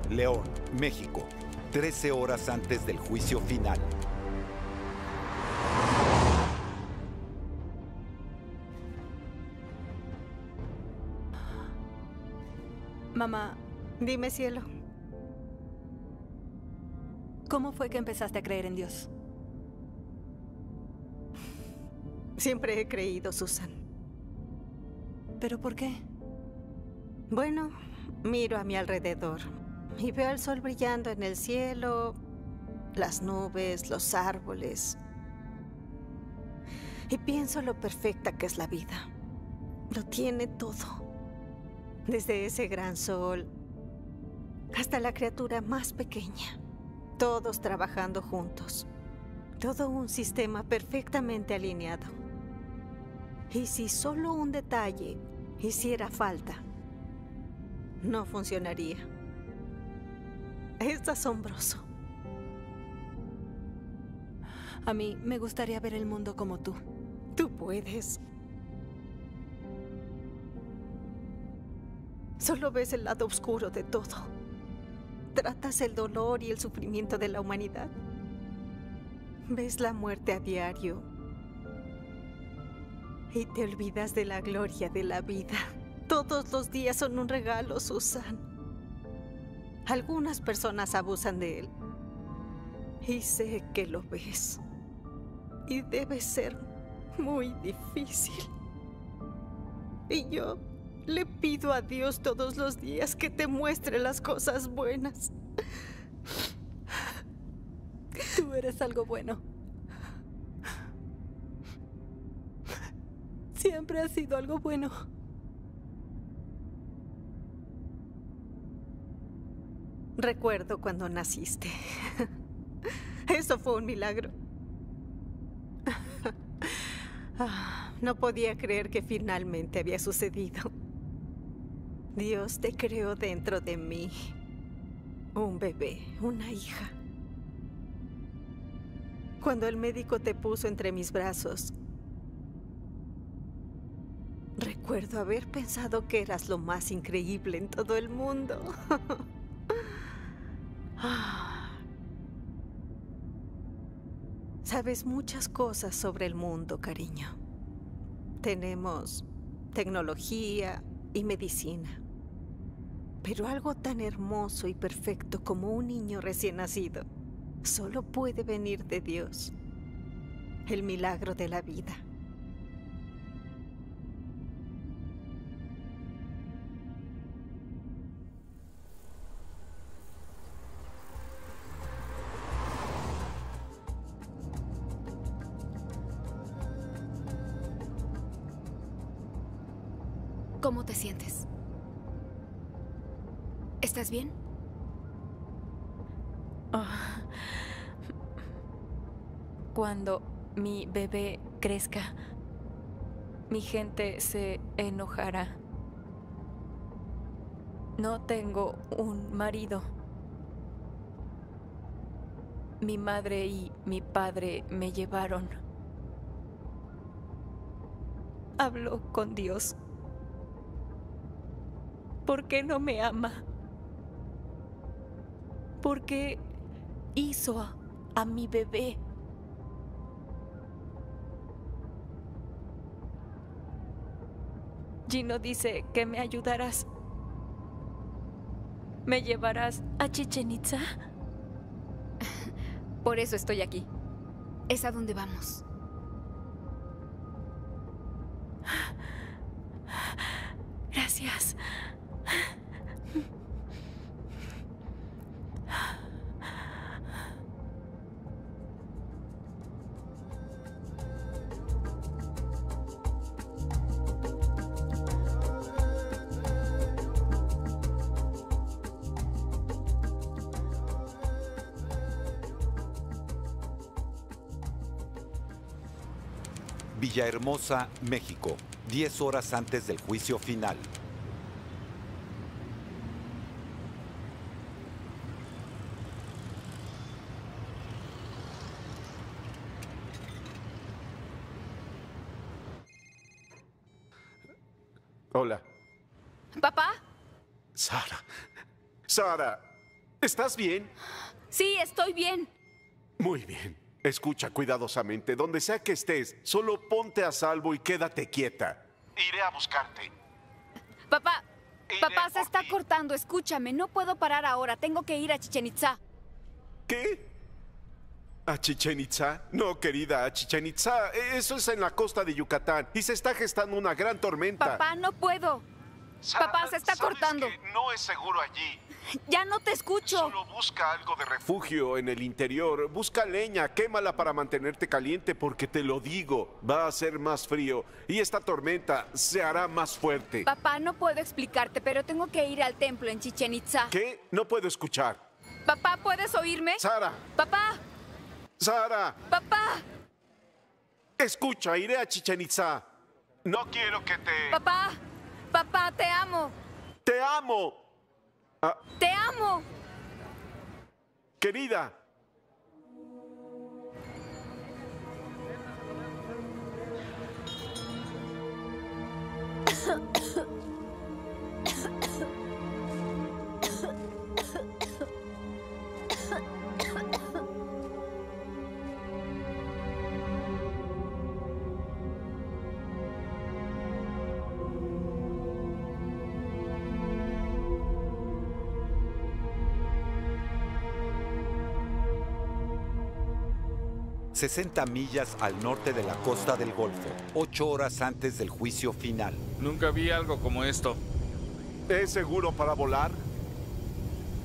León, México, 13 horas antes del juicio final. Mamá, dime, cielo. ¿Cómo fue que empezaste a creer en Dios? Siempre he creído, Susan. ¿Pero por qué? Bueno, miro a mi alrededor. Y veo el sol brillando en el cielo, las nubes, los árboles. Y pienso lo perfecta que es la vida. Lo tiene todo. Desde ese gran sol hasta la criatura más pequeña. Todos trabajando juntos. Todo un sistema perfectamente alineado. Y si solo un detalle hiciera falta, no funcionaría. Es asombroso. A mí me gustaría ver el mundo como tú. Tú puedes. Solo ves el lado oscuro de todo. Tratas el dolor y el sufrimiento de la humanidad. Ves la muerte a diario. Y te olvidas de la gloria de la vida. Todos los días son un regalo, Susan. Algunas personas abusan de él. Y sé que lo ves. Y debe ser muy difícil. Y yo le pido a Dios todos los días que te muestre las cosas buenas. Tú eres algo bueno. Siempre has sido algo bueno. Recuerdo cuando naciste. Eso fue un milagro. No podía creer que finalmente había sucedido. Dios te creó dentro de mí. Un bebé, una hija. Cuando el médico te puso entre mis brazos, recuerdo haber pensado que eras lo más increíble en todo el mundo. Sabes muchas cosas sobre el mundo, cariño. Tenemos tecnología y medicina. Pero algo tan hermoso y perfecto como un niño recién nacido solo puede venir de Dios. El milagro de la vida. ¿Cómo te sientes? ¿Estás bien? Oh. Cuando mi bebé crezca, mi gente se enojará. No tengo un marido. Mi madre y mi padre me llevaron. Hablo con Dios. ¿Por qué no me ama? ¿Por qué hizo a mi bebé? Gino dice que me ayudarás. ¿Me llevarás a Chichén Itzá? Por eso estoy aquí. Es a donde vamos. Gracias. Villahermosa, México, 10 horas antes del juicio final. Hola. ¿Papá? Sara. Sara, ¿estás bien? Sí, estoy bien. Muy bien. Escucha cuidadosamente, donde sea que estés, solo ponte a salvo y quédate quieta. Iré a buscarte. Papá, papá se está cortando, escúchame, no puedo parar ahora, tengo que ir a Chichén Itzá. ¿Qué? ¿A Chichén Itzá? No, querida, a Chichén Itzá, eso es en la costa de Yucatán y se está gestando una gran tormenta. Papá, no puedo. Papá, se está cortando. No es seguro allí. Ya no te escucho. Solo busca algo de refugio en el interior. Busca leña, quémala para mantenerte caliente, porque te lo digo, va a ser más frío y esta tormenta se hará más fuerte. Papá, no puedo explicarte, pero tengo que ir al templo en Chichén Itzá. ¿Qué? No puedo escuchar. Papá, ¿puedes oírme? Sara. Papá. Sara. Papá. Escucha, iré a Chichén Itzá. No quiero que te... Papá. Papá, te amo. Te amo. Ah. ¡Te amo! Querida. ...60 millas al norte de la costa del Golfo... ...8 horas antes del juicio final. Nunca vi algo como esto. ¿Es seguro para volar?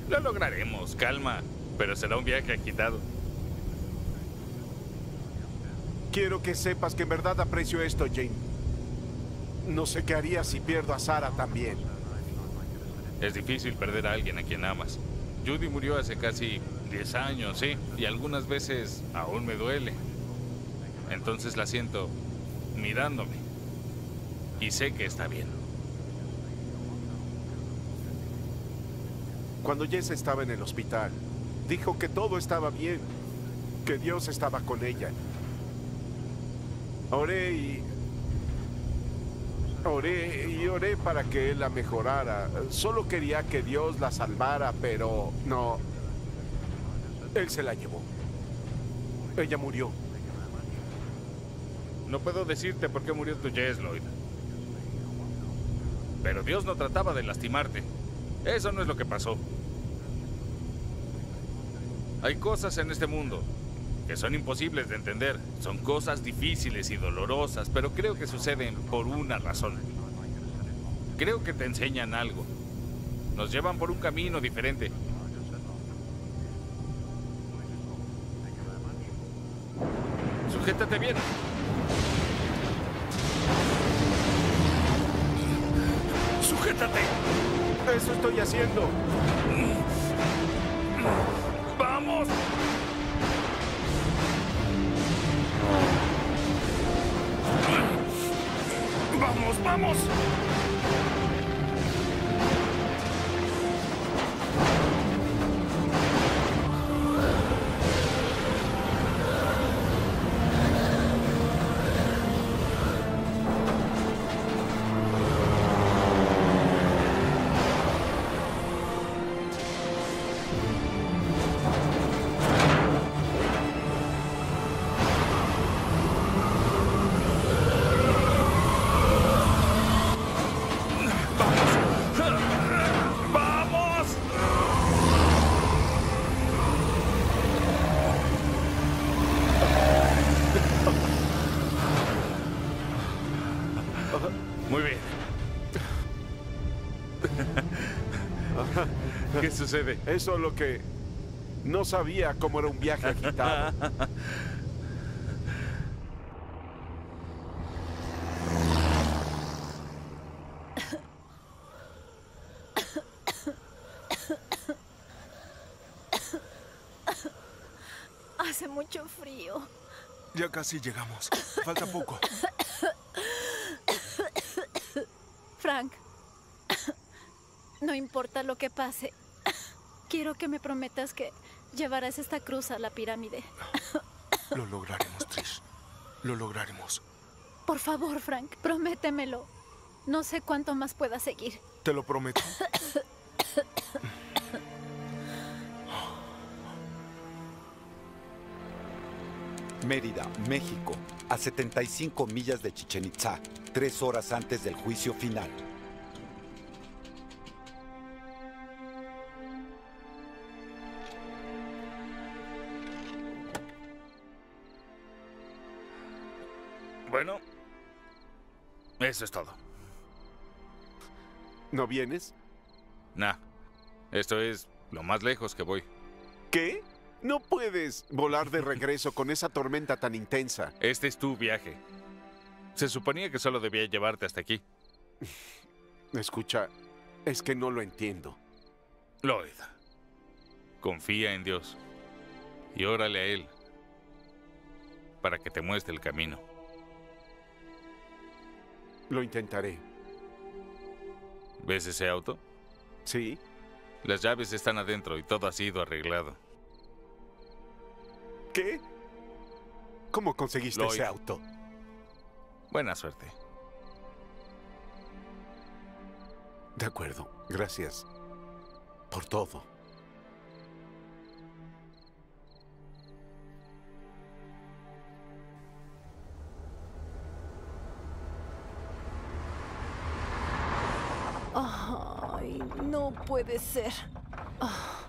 Lo lograremos, calma. Pero será un viaje agitado. Quiero que sepas que en verdad aprecio esto, Jane. No sé qué haría si pierdo a Sara también. Es difícil perder a alguien a quien amas. Judy murió hace casi... 10 años, sí, y algunas veces aún me duele. Entonces la siento mirándome y sé que está bien. Cuando Jess estaba en el hospital, dijo que todo estaba bien, que Dios estaba con ella. Oré para que él la mejorara. Solo quería que Dios la salvara, pero no... Él se la llevó. Ella murió. No puedo decirte por qué murió tu Jess, Lloyd. Pero Dios no trataba de lastimarte. Eso no es lo que pasó. Hay cosas en este mundo que son imposibles de entender. Son cosas difíciles y dolorosas, pero creo que suceden por una razón. Creo que te enseñan algo. Nos llevan por un camino diferente. Sujétate bien. Sujétate. Eso estoy haciendo. ¡Vamos! ¡Vamos, vamos! ¿Qué sucede? Eso es lo que... No sabía cómo era un viaje agitado. Hace mucho frío. Ya casi llegamos. Falta poco. Frank, no importa lo que pase. Quiero que me prometas que llevarás esta cruz a la pirámide. Lo lograremos, Trish. Lo lograremos. Por favor, Frank, prométemelo. No sé cuánto más pueda seguir. Te lo prometo. Mérida, México, a 75 millas de Chichén Itzá, 3 horas antes del juicio final. Bueno, eso es todo. ¿No vienes? Nah, esto es lo más lejos que voy. ¿Qué? No puedes volar de regreso con esa tormenta tan intensa. Este es tu viaje. Se suponía que solo debía llevarte hasta aquí. Escucha, es que no lo entiendo. Lloyd, confía en Dios y órale a Él para que te muestre el camino. Lo intentaré. ¿Ves ese auto? Sí. Las llaves están adentro y todo ha sido arreglado. ¿Qué? ¿Cómo conseguiste ese auto? Buena suerte. De acuerdo. Gracias por todo. Ay, no puede ser. Oh.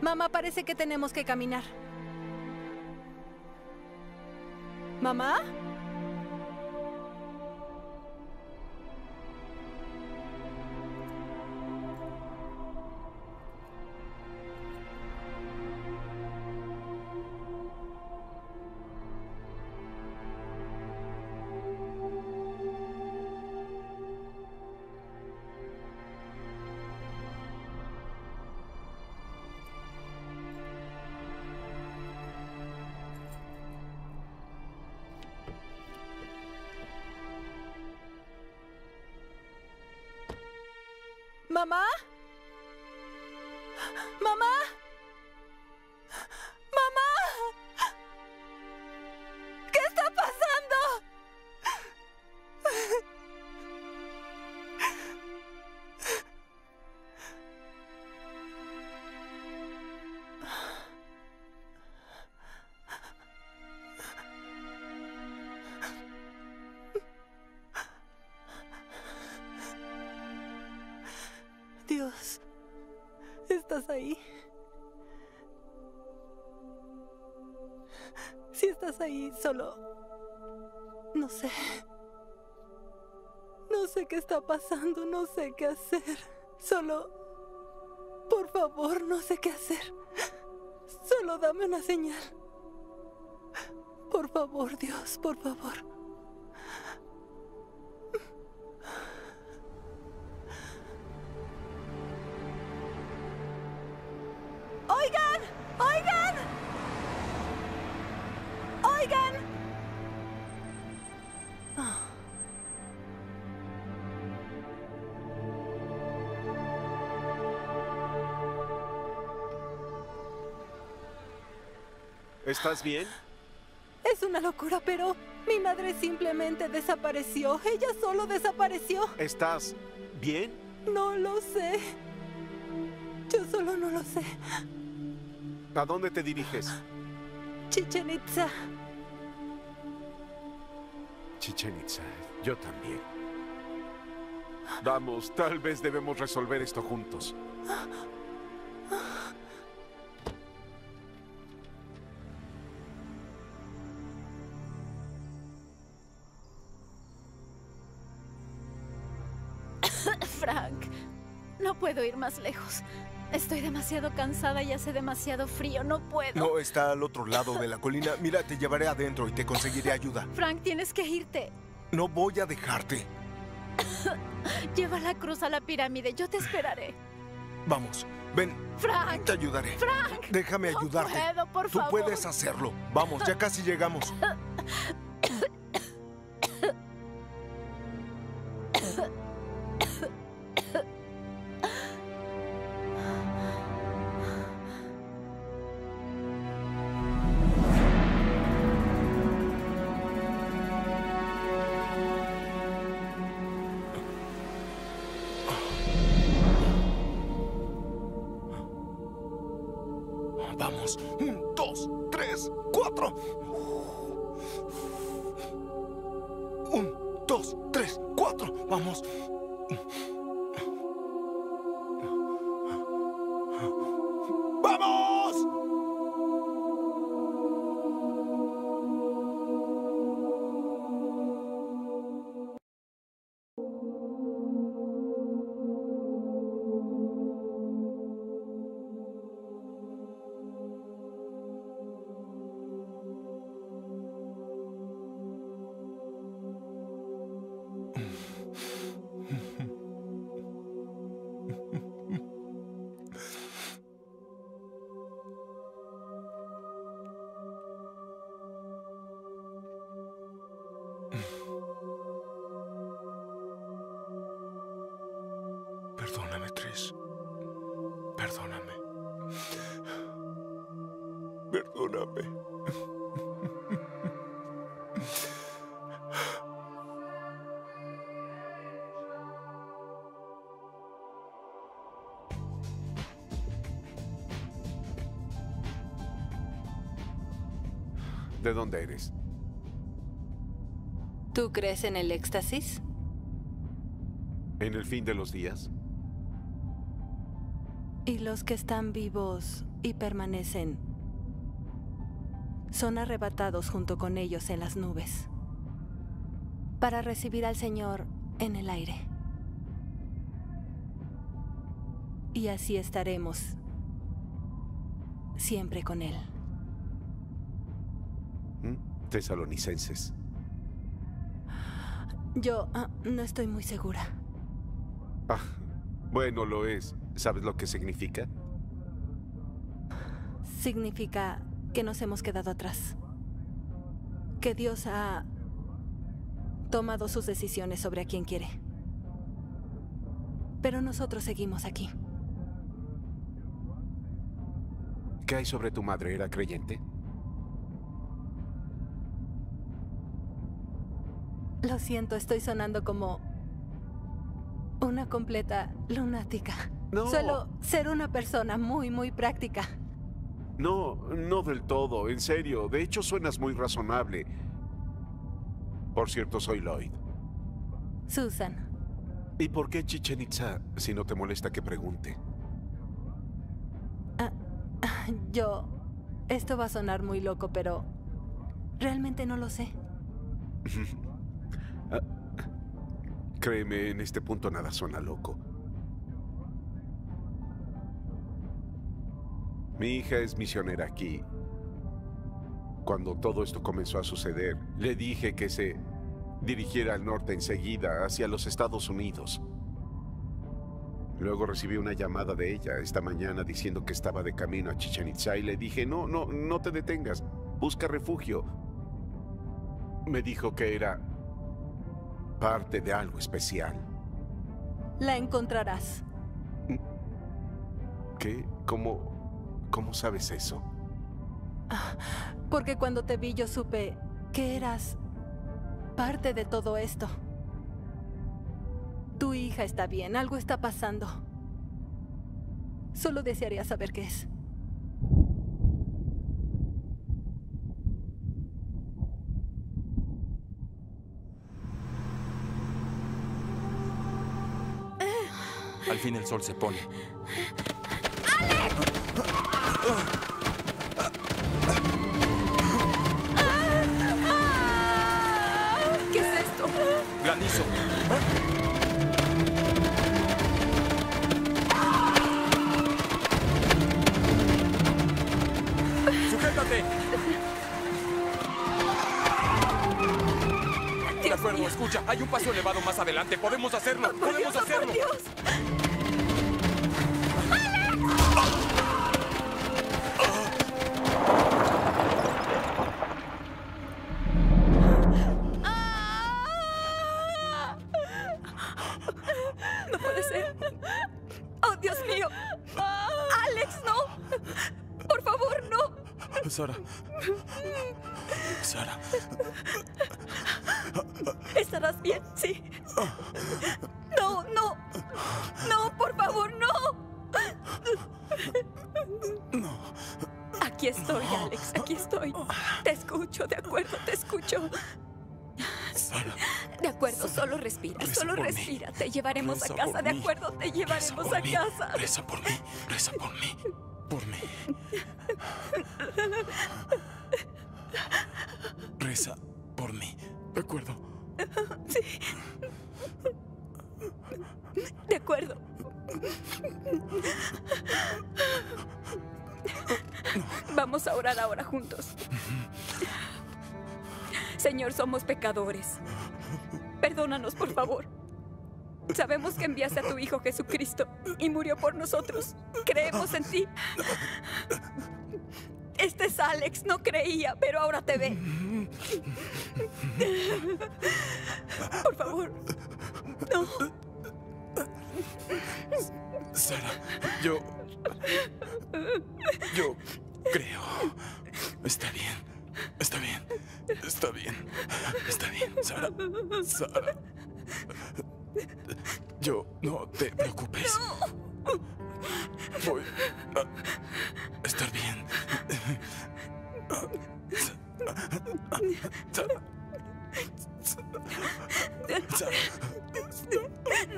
Mamá, parece que tenemos que caminar. ¿Mamá? ¿Mamá? ¿Mamá? ¿Mamá? ¿Qué está pasando? Dios, ¿estás ahí? Si estás ahí, solo... No sé. No sé qué está pasando, no sé qué hacer. Solo... por favor, no sé qué hacer. Solo dame una señal. Por favor, Dios, por favor. ¡Oigan! ¡Oigan! ¡Oigan! Oh. ¿Estás bien? Es una locura, pero mi madre simplemente desapareció. Ella solo desapareció. ¿Estás bien? No lo sé. Yo solo no lo sé. ¿A dónde te diriges? Chichén Itzá. Chichén Itzá, yo también. Vamos, tal vez debemos resolver esto juntos. Frank, no puedo ir más lejos. Estoy demasiado cansada y hace demasiado frío. No puedo. No, está al otro lado de la colina. Mira, te llevaré adentro y te conseguiré ayuda. Frank, tienes que irte. No voy a dejarte. Lleva la cruz a la pirámide. Yo te esperaré. Vamos, ven. Frank. Te ayudaré. Frank. Déjame ayudarte. No puedo, por favor. Tú puedes hacerlo. Vamos, ya casi llegamos. Vamos, 1, 2, 3, 4. 1, 2, 3, 4. Vamos. Perdóname, Trish. Perdóname. Perdóname. ¿De dónde eres? ¿Tú crees en el éxtasis? ¿En el fin de los días? Y los que están vivos y permanecen son arrebatados junto con ellos en las nubes para recibir al Señor en el aire. Y así estaremos siempre con Él. Tesalonicenses. Yo no estoy muy segura. Ah, bueno, lo es. ¿Sabes lo que significa? Significa que nos hemos quedado atrás. Que Dios ha tomado sus decisiones sobre a quien quiere. Pero nosotros seguimos aquí. ¿Qué hay sobre tu madre? ¿Era creyente? Lo siento, estoy sonando como una completa lunática. No. Suelo ser una persona muy práctica. No, no del todo, en serio. De hecho, suenas muy razonable. Por cierto, soy Lloyd. Susan. ¿Y por qué Chichén Itzá, si no te molesta que pregunte? Esto va a sonar muy loco, pero realmente no lo sé. Créeme, en este punto nada suena loco. Mi hija es misionera aquí. Cuando todo esto comenzó a suceder, le dije que se dirigiera al norte enseguida, hacia los Estados Unidos. Luego recibí una llamada de ella esta mañana diciendo que estaba de camino a Chichén Itzá y le dije, no te detengas, busca refugio. Me dijo que era parte de algo especial. La encontrarás. ¿Qué? ¿Cómo sabes eso? Porque cuando te vi yo supe que eras parte de todo esto. Tu hija está bien, algo está pasando. Solo desearía saber qué es. Al fin el sol se pone. ¡Alex! ¿Qué es esto? Granizo. ¡Sujétate! De acuerdo, escucha, hay un paso elevado más adelante. Podemos hacerlo, podemos hacerlo. Sara. Sara. ¿Estarás bien? Sí. No, no. No, por favor, no. No. Aquí estoy, no. Alex. Aquí estoy. Te escucho, de acuerdo, te escucho. Sara. De acuerdo, Sara, solo respira, solo respira. Te llevaremos a casa, de acuerdo, te llevaremos a casa. Reza por mí, reza por mí. Por mí. Reza por mí, ¿de acuerdo? Sí. De acuerdo. No. Vamos a orar ahora juntos. Señor, somos pecadores. Perdónanos, por favor. Sabemos que enviaste a tu Hijo Jesucristo y murió por nosotros. Creemos en ti. Este es Alex, no creía, pero ahora te ve. Por favor, no. Sara, yo creo. Está bien, está bien, está bien, está bien, Sara, Sara. Yo, no te preocupes. No. Voy a estar bien.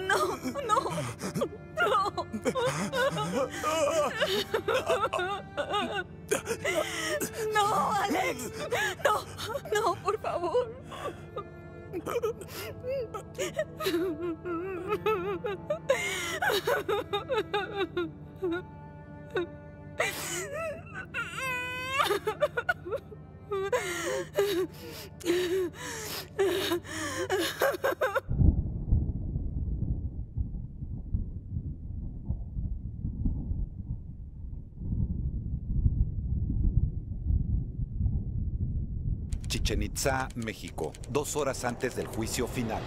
No, no, no. No, Alex. No, no, por favor. Chichén Itzá, México, 2 horas antes del juicio final.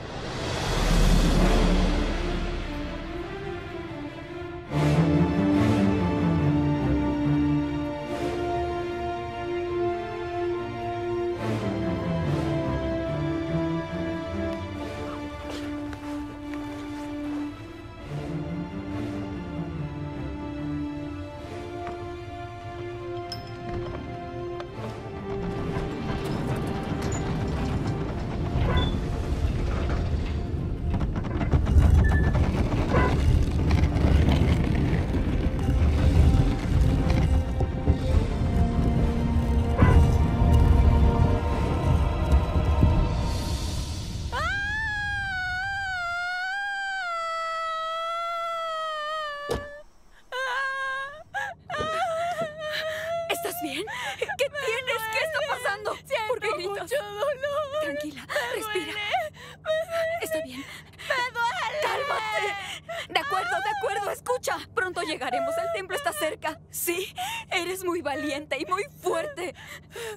escaparemos. El templo está cerca. Sí, eres muy valiente y muy fuerte.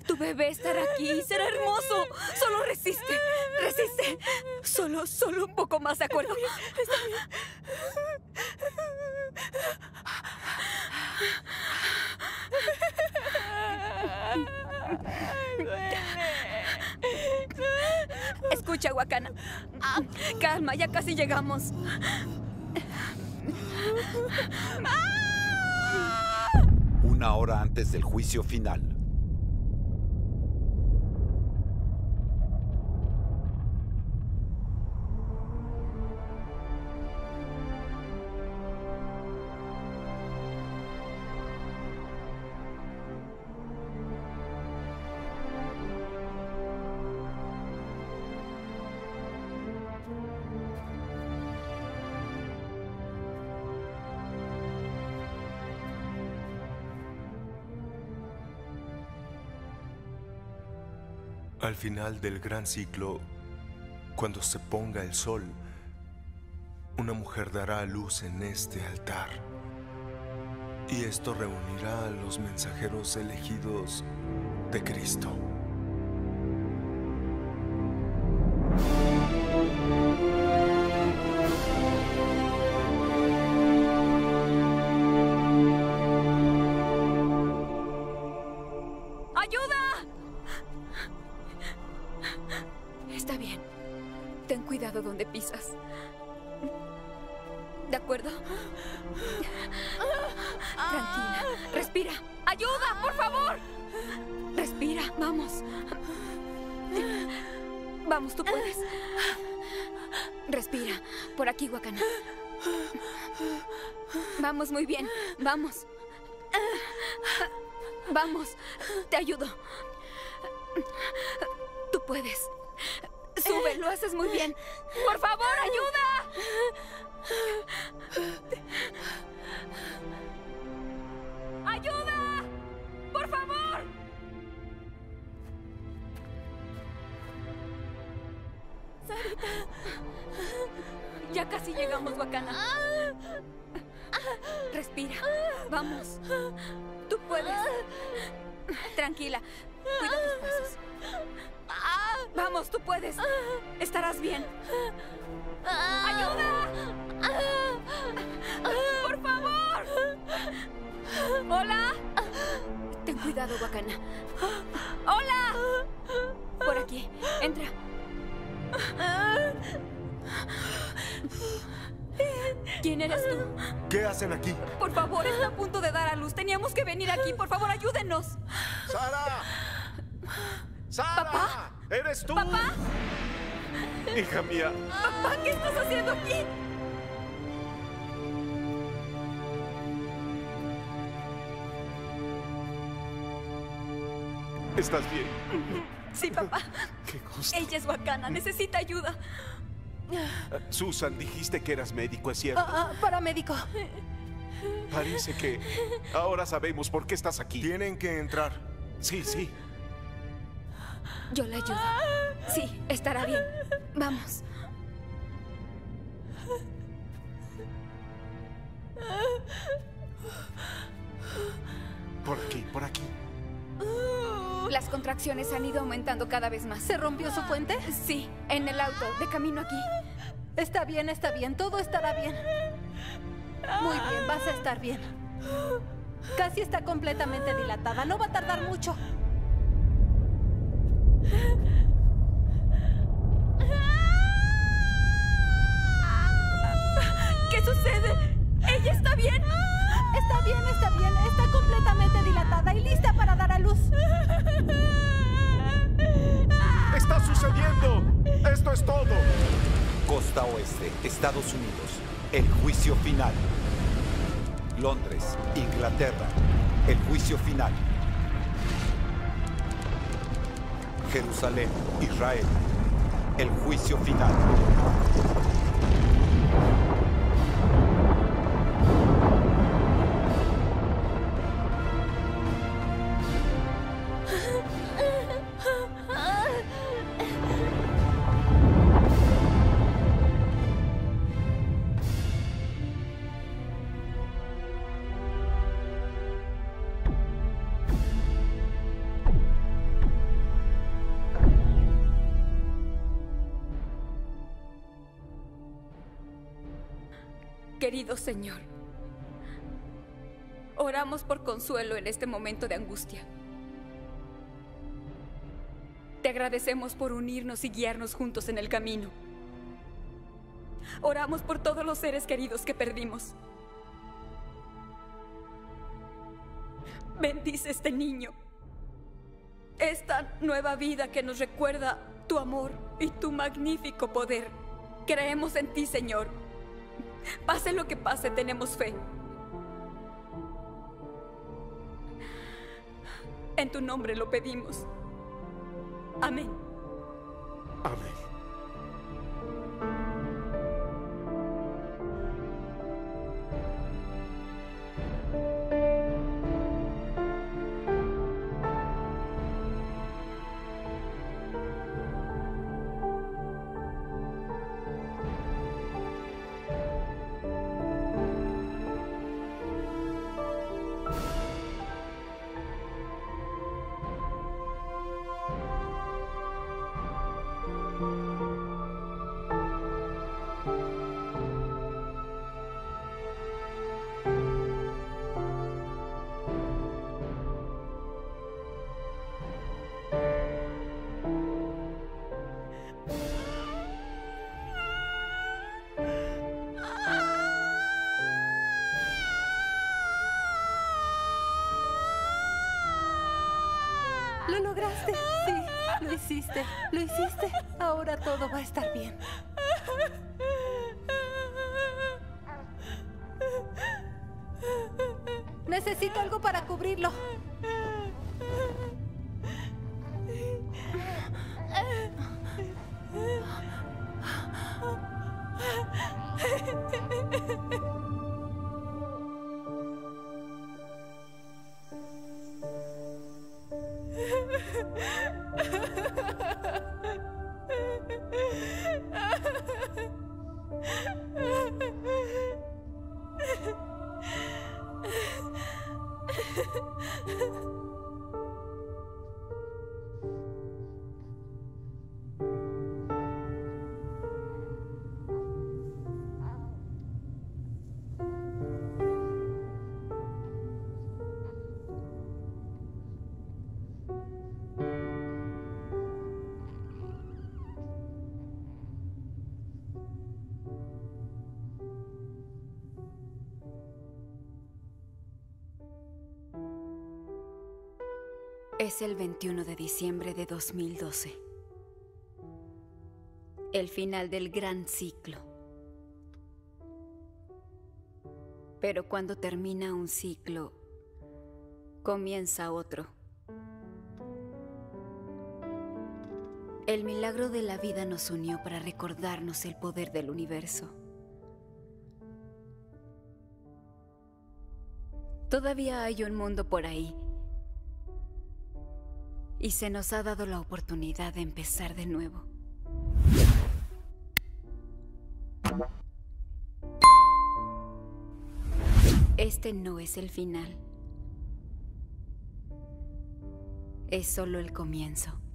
Tu bebé estará aquí y será hermoso. Solo resiste, resiste. Solo un poco más, ¿de acuerdo? Está bien, está bien. Escucha, Wakana. Calma, ya casi llegamos. Una hora antes del juicio final. Al final del gran ciclo, cuando se ponga el sol, una mujer dará a luz en este altar. Y esto reunirá a los mensajeros elegidos de Cristo. Vamos. Vamos. Te ayudo. Tú puedes. Sube, lo haces muy bien. ¡Por favor, ayuda! ¡Ayuda! ¡Por favor! Sarita. Ya casi llegamos, Wakana. Respira, vamos. Tú puedes. Tranquila, cuida tus pasos. Vamos, tú puedes. Estarás bien. ¡Ayuda! ¡Por favor! ¡Hola! Ten cuidado, Wakana. ¡Hola! Por aquí, entra. ¿Quién eres tú? ¿Qué hacen aquí? Por favor, está a punto de dar a luz. Teníamos que venir aquí. Por favor, ayúdenos. ¡Sara! ¡Sara! ¿Papá? ¿Eres tú? ¿Papá? Hija mía. ¿Papá? ¿Qué estás haciendo aquí? ¿Estás bien? Sí, papá. Qué gusto. Ella es Wakana. Necesita ayuda. Susan, dijiste que eras médico, ¿es cierto? Paramédico. Parece que ahora sabemos por qué estás aquí. Tienen que entrar. Sí, sí. Yo la ayudo. Sí, estará bien. Vamos. Por aquí, por aquí. Las contracciones han ido aumentando cada vez más. ¿Se rompió su fuente? Sí, en el auto, de camino aquí. Está bien, todo estará bien. Muy bien, vas a estar bien. Casi está completamente dilatada, no va a tardar mucho. ¿Qué sucede? ¿Ella está bien? Está bien, está bien. Está completamente dilatada y lista para dar a luz. ¡Está sucediendo! ¡Esto es todo! Costa Oeste, Estados Unidos. El juicio final. Londres, Inglaterra. El juicio final. Jerusalén, Israel. El juicio final. Querido Señor, oramos por consuelo en este momento de angustia. Te agradecemos por unirnos y guiarnos juntos en el camino. Oramos por todos los seres queridos que perdimos. Bendice este niño, esta nueva vida que nos recuerda tu amor y tu magnífico poder. Creemos en ti, Señor. Pase lo que pase, tenemos fe. En tu nombre lo pedimos. Amén. Amén. Lo hiciste. Ahora todo va a estar bien. Necesito algo para cubrirlo. Es el 21 de diciembre de 2012. El final del gran ciclo. Pero cuando termina un ciclo, comienza otro. El milagro de la vida nos unió para recordarnos el poder del universo. Todavía hay un mundo por ahí. Y se nos ha dado la oportunidad de empezar de nuevo. Este no es el final. Es solo el comienzo.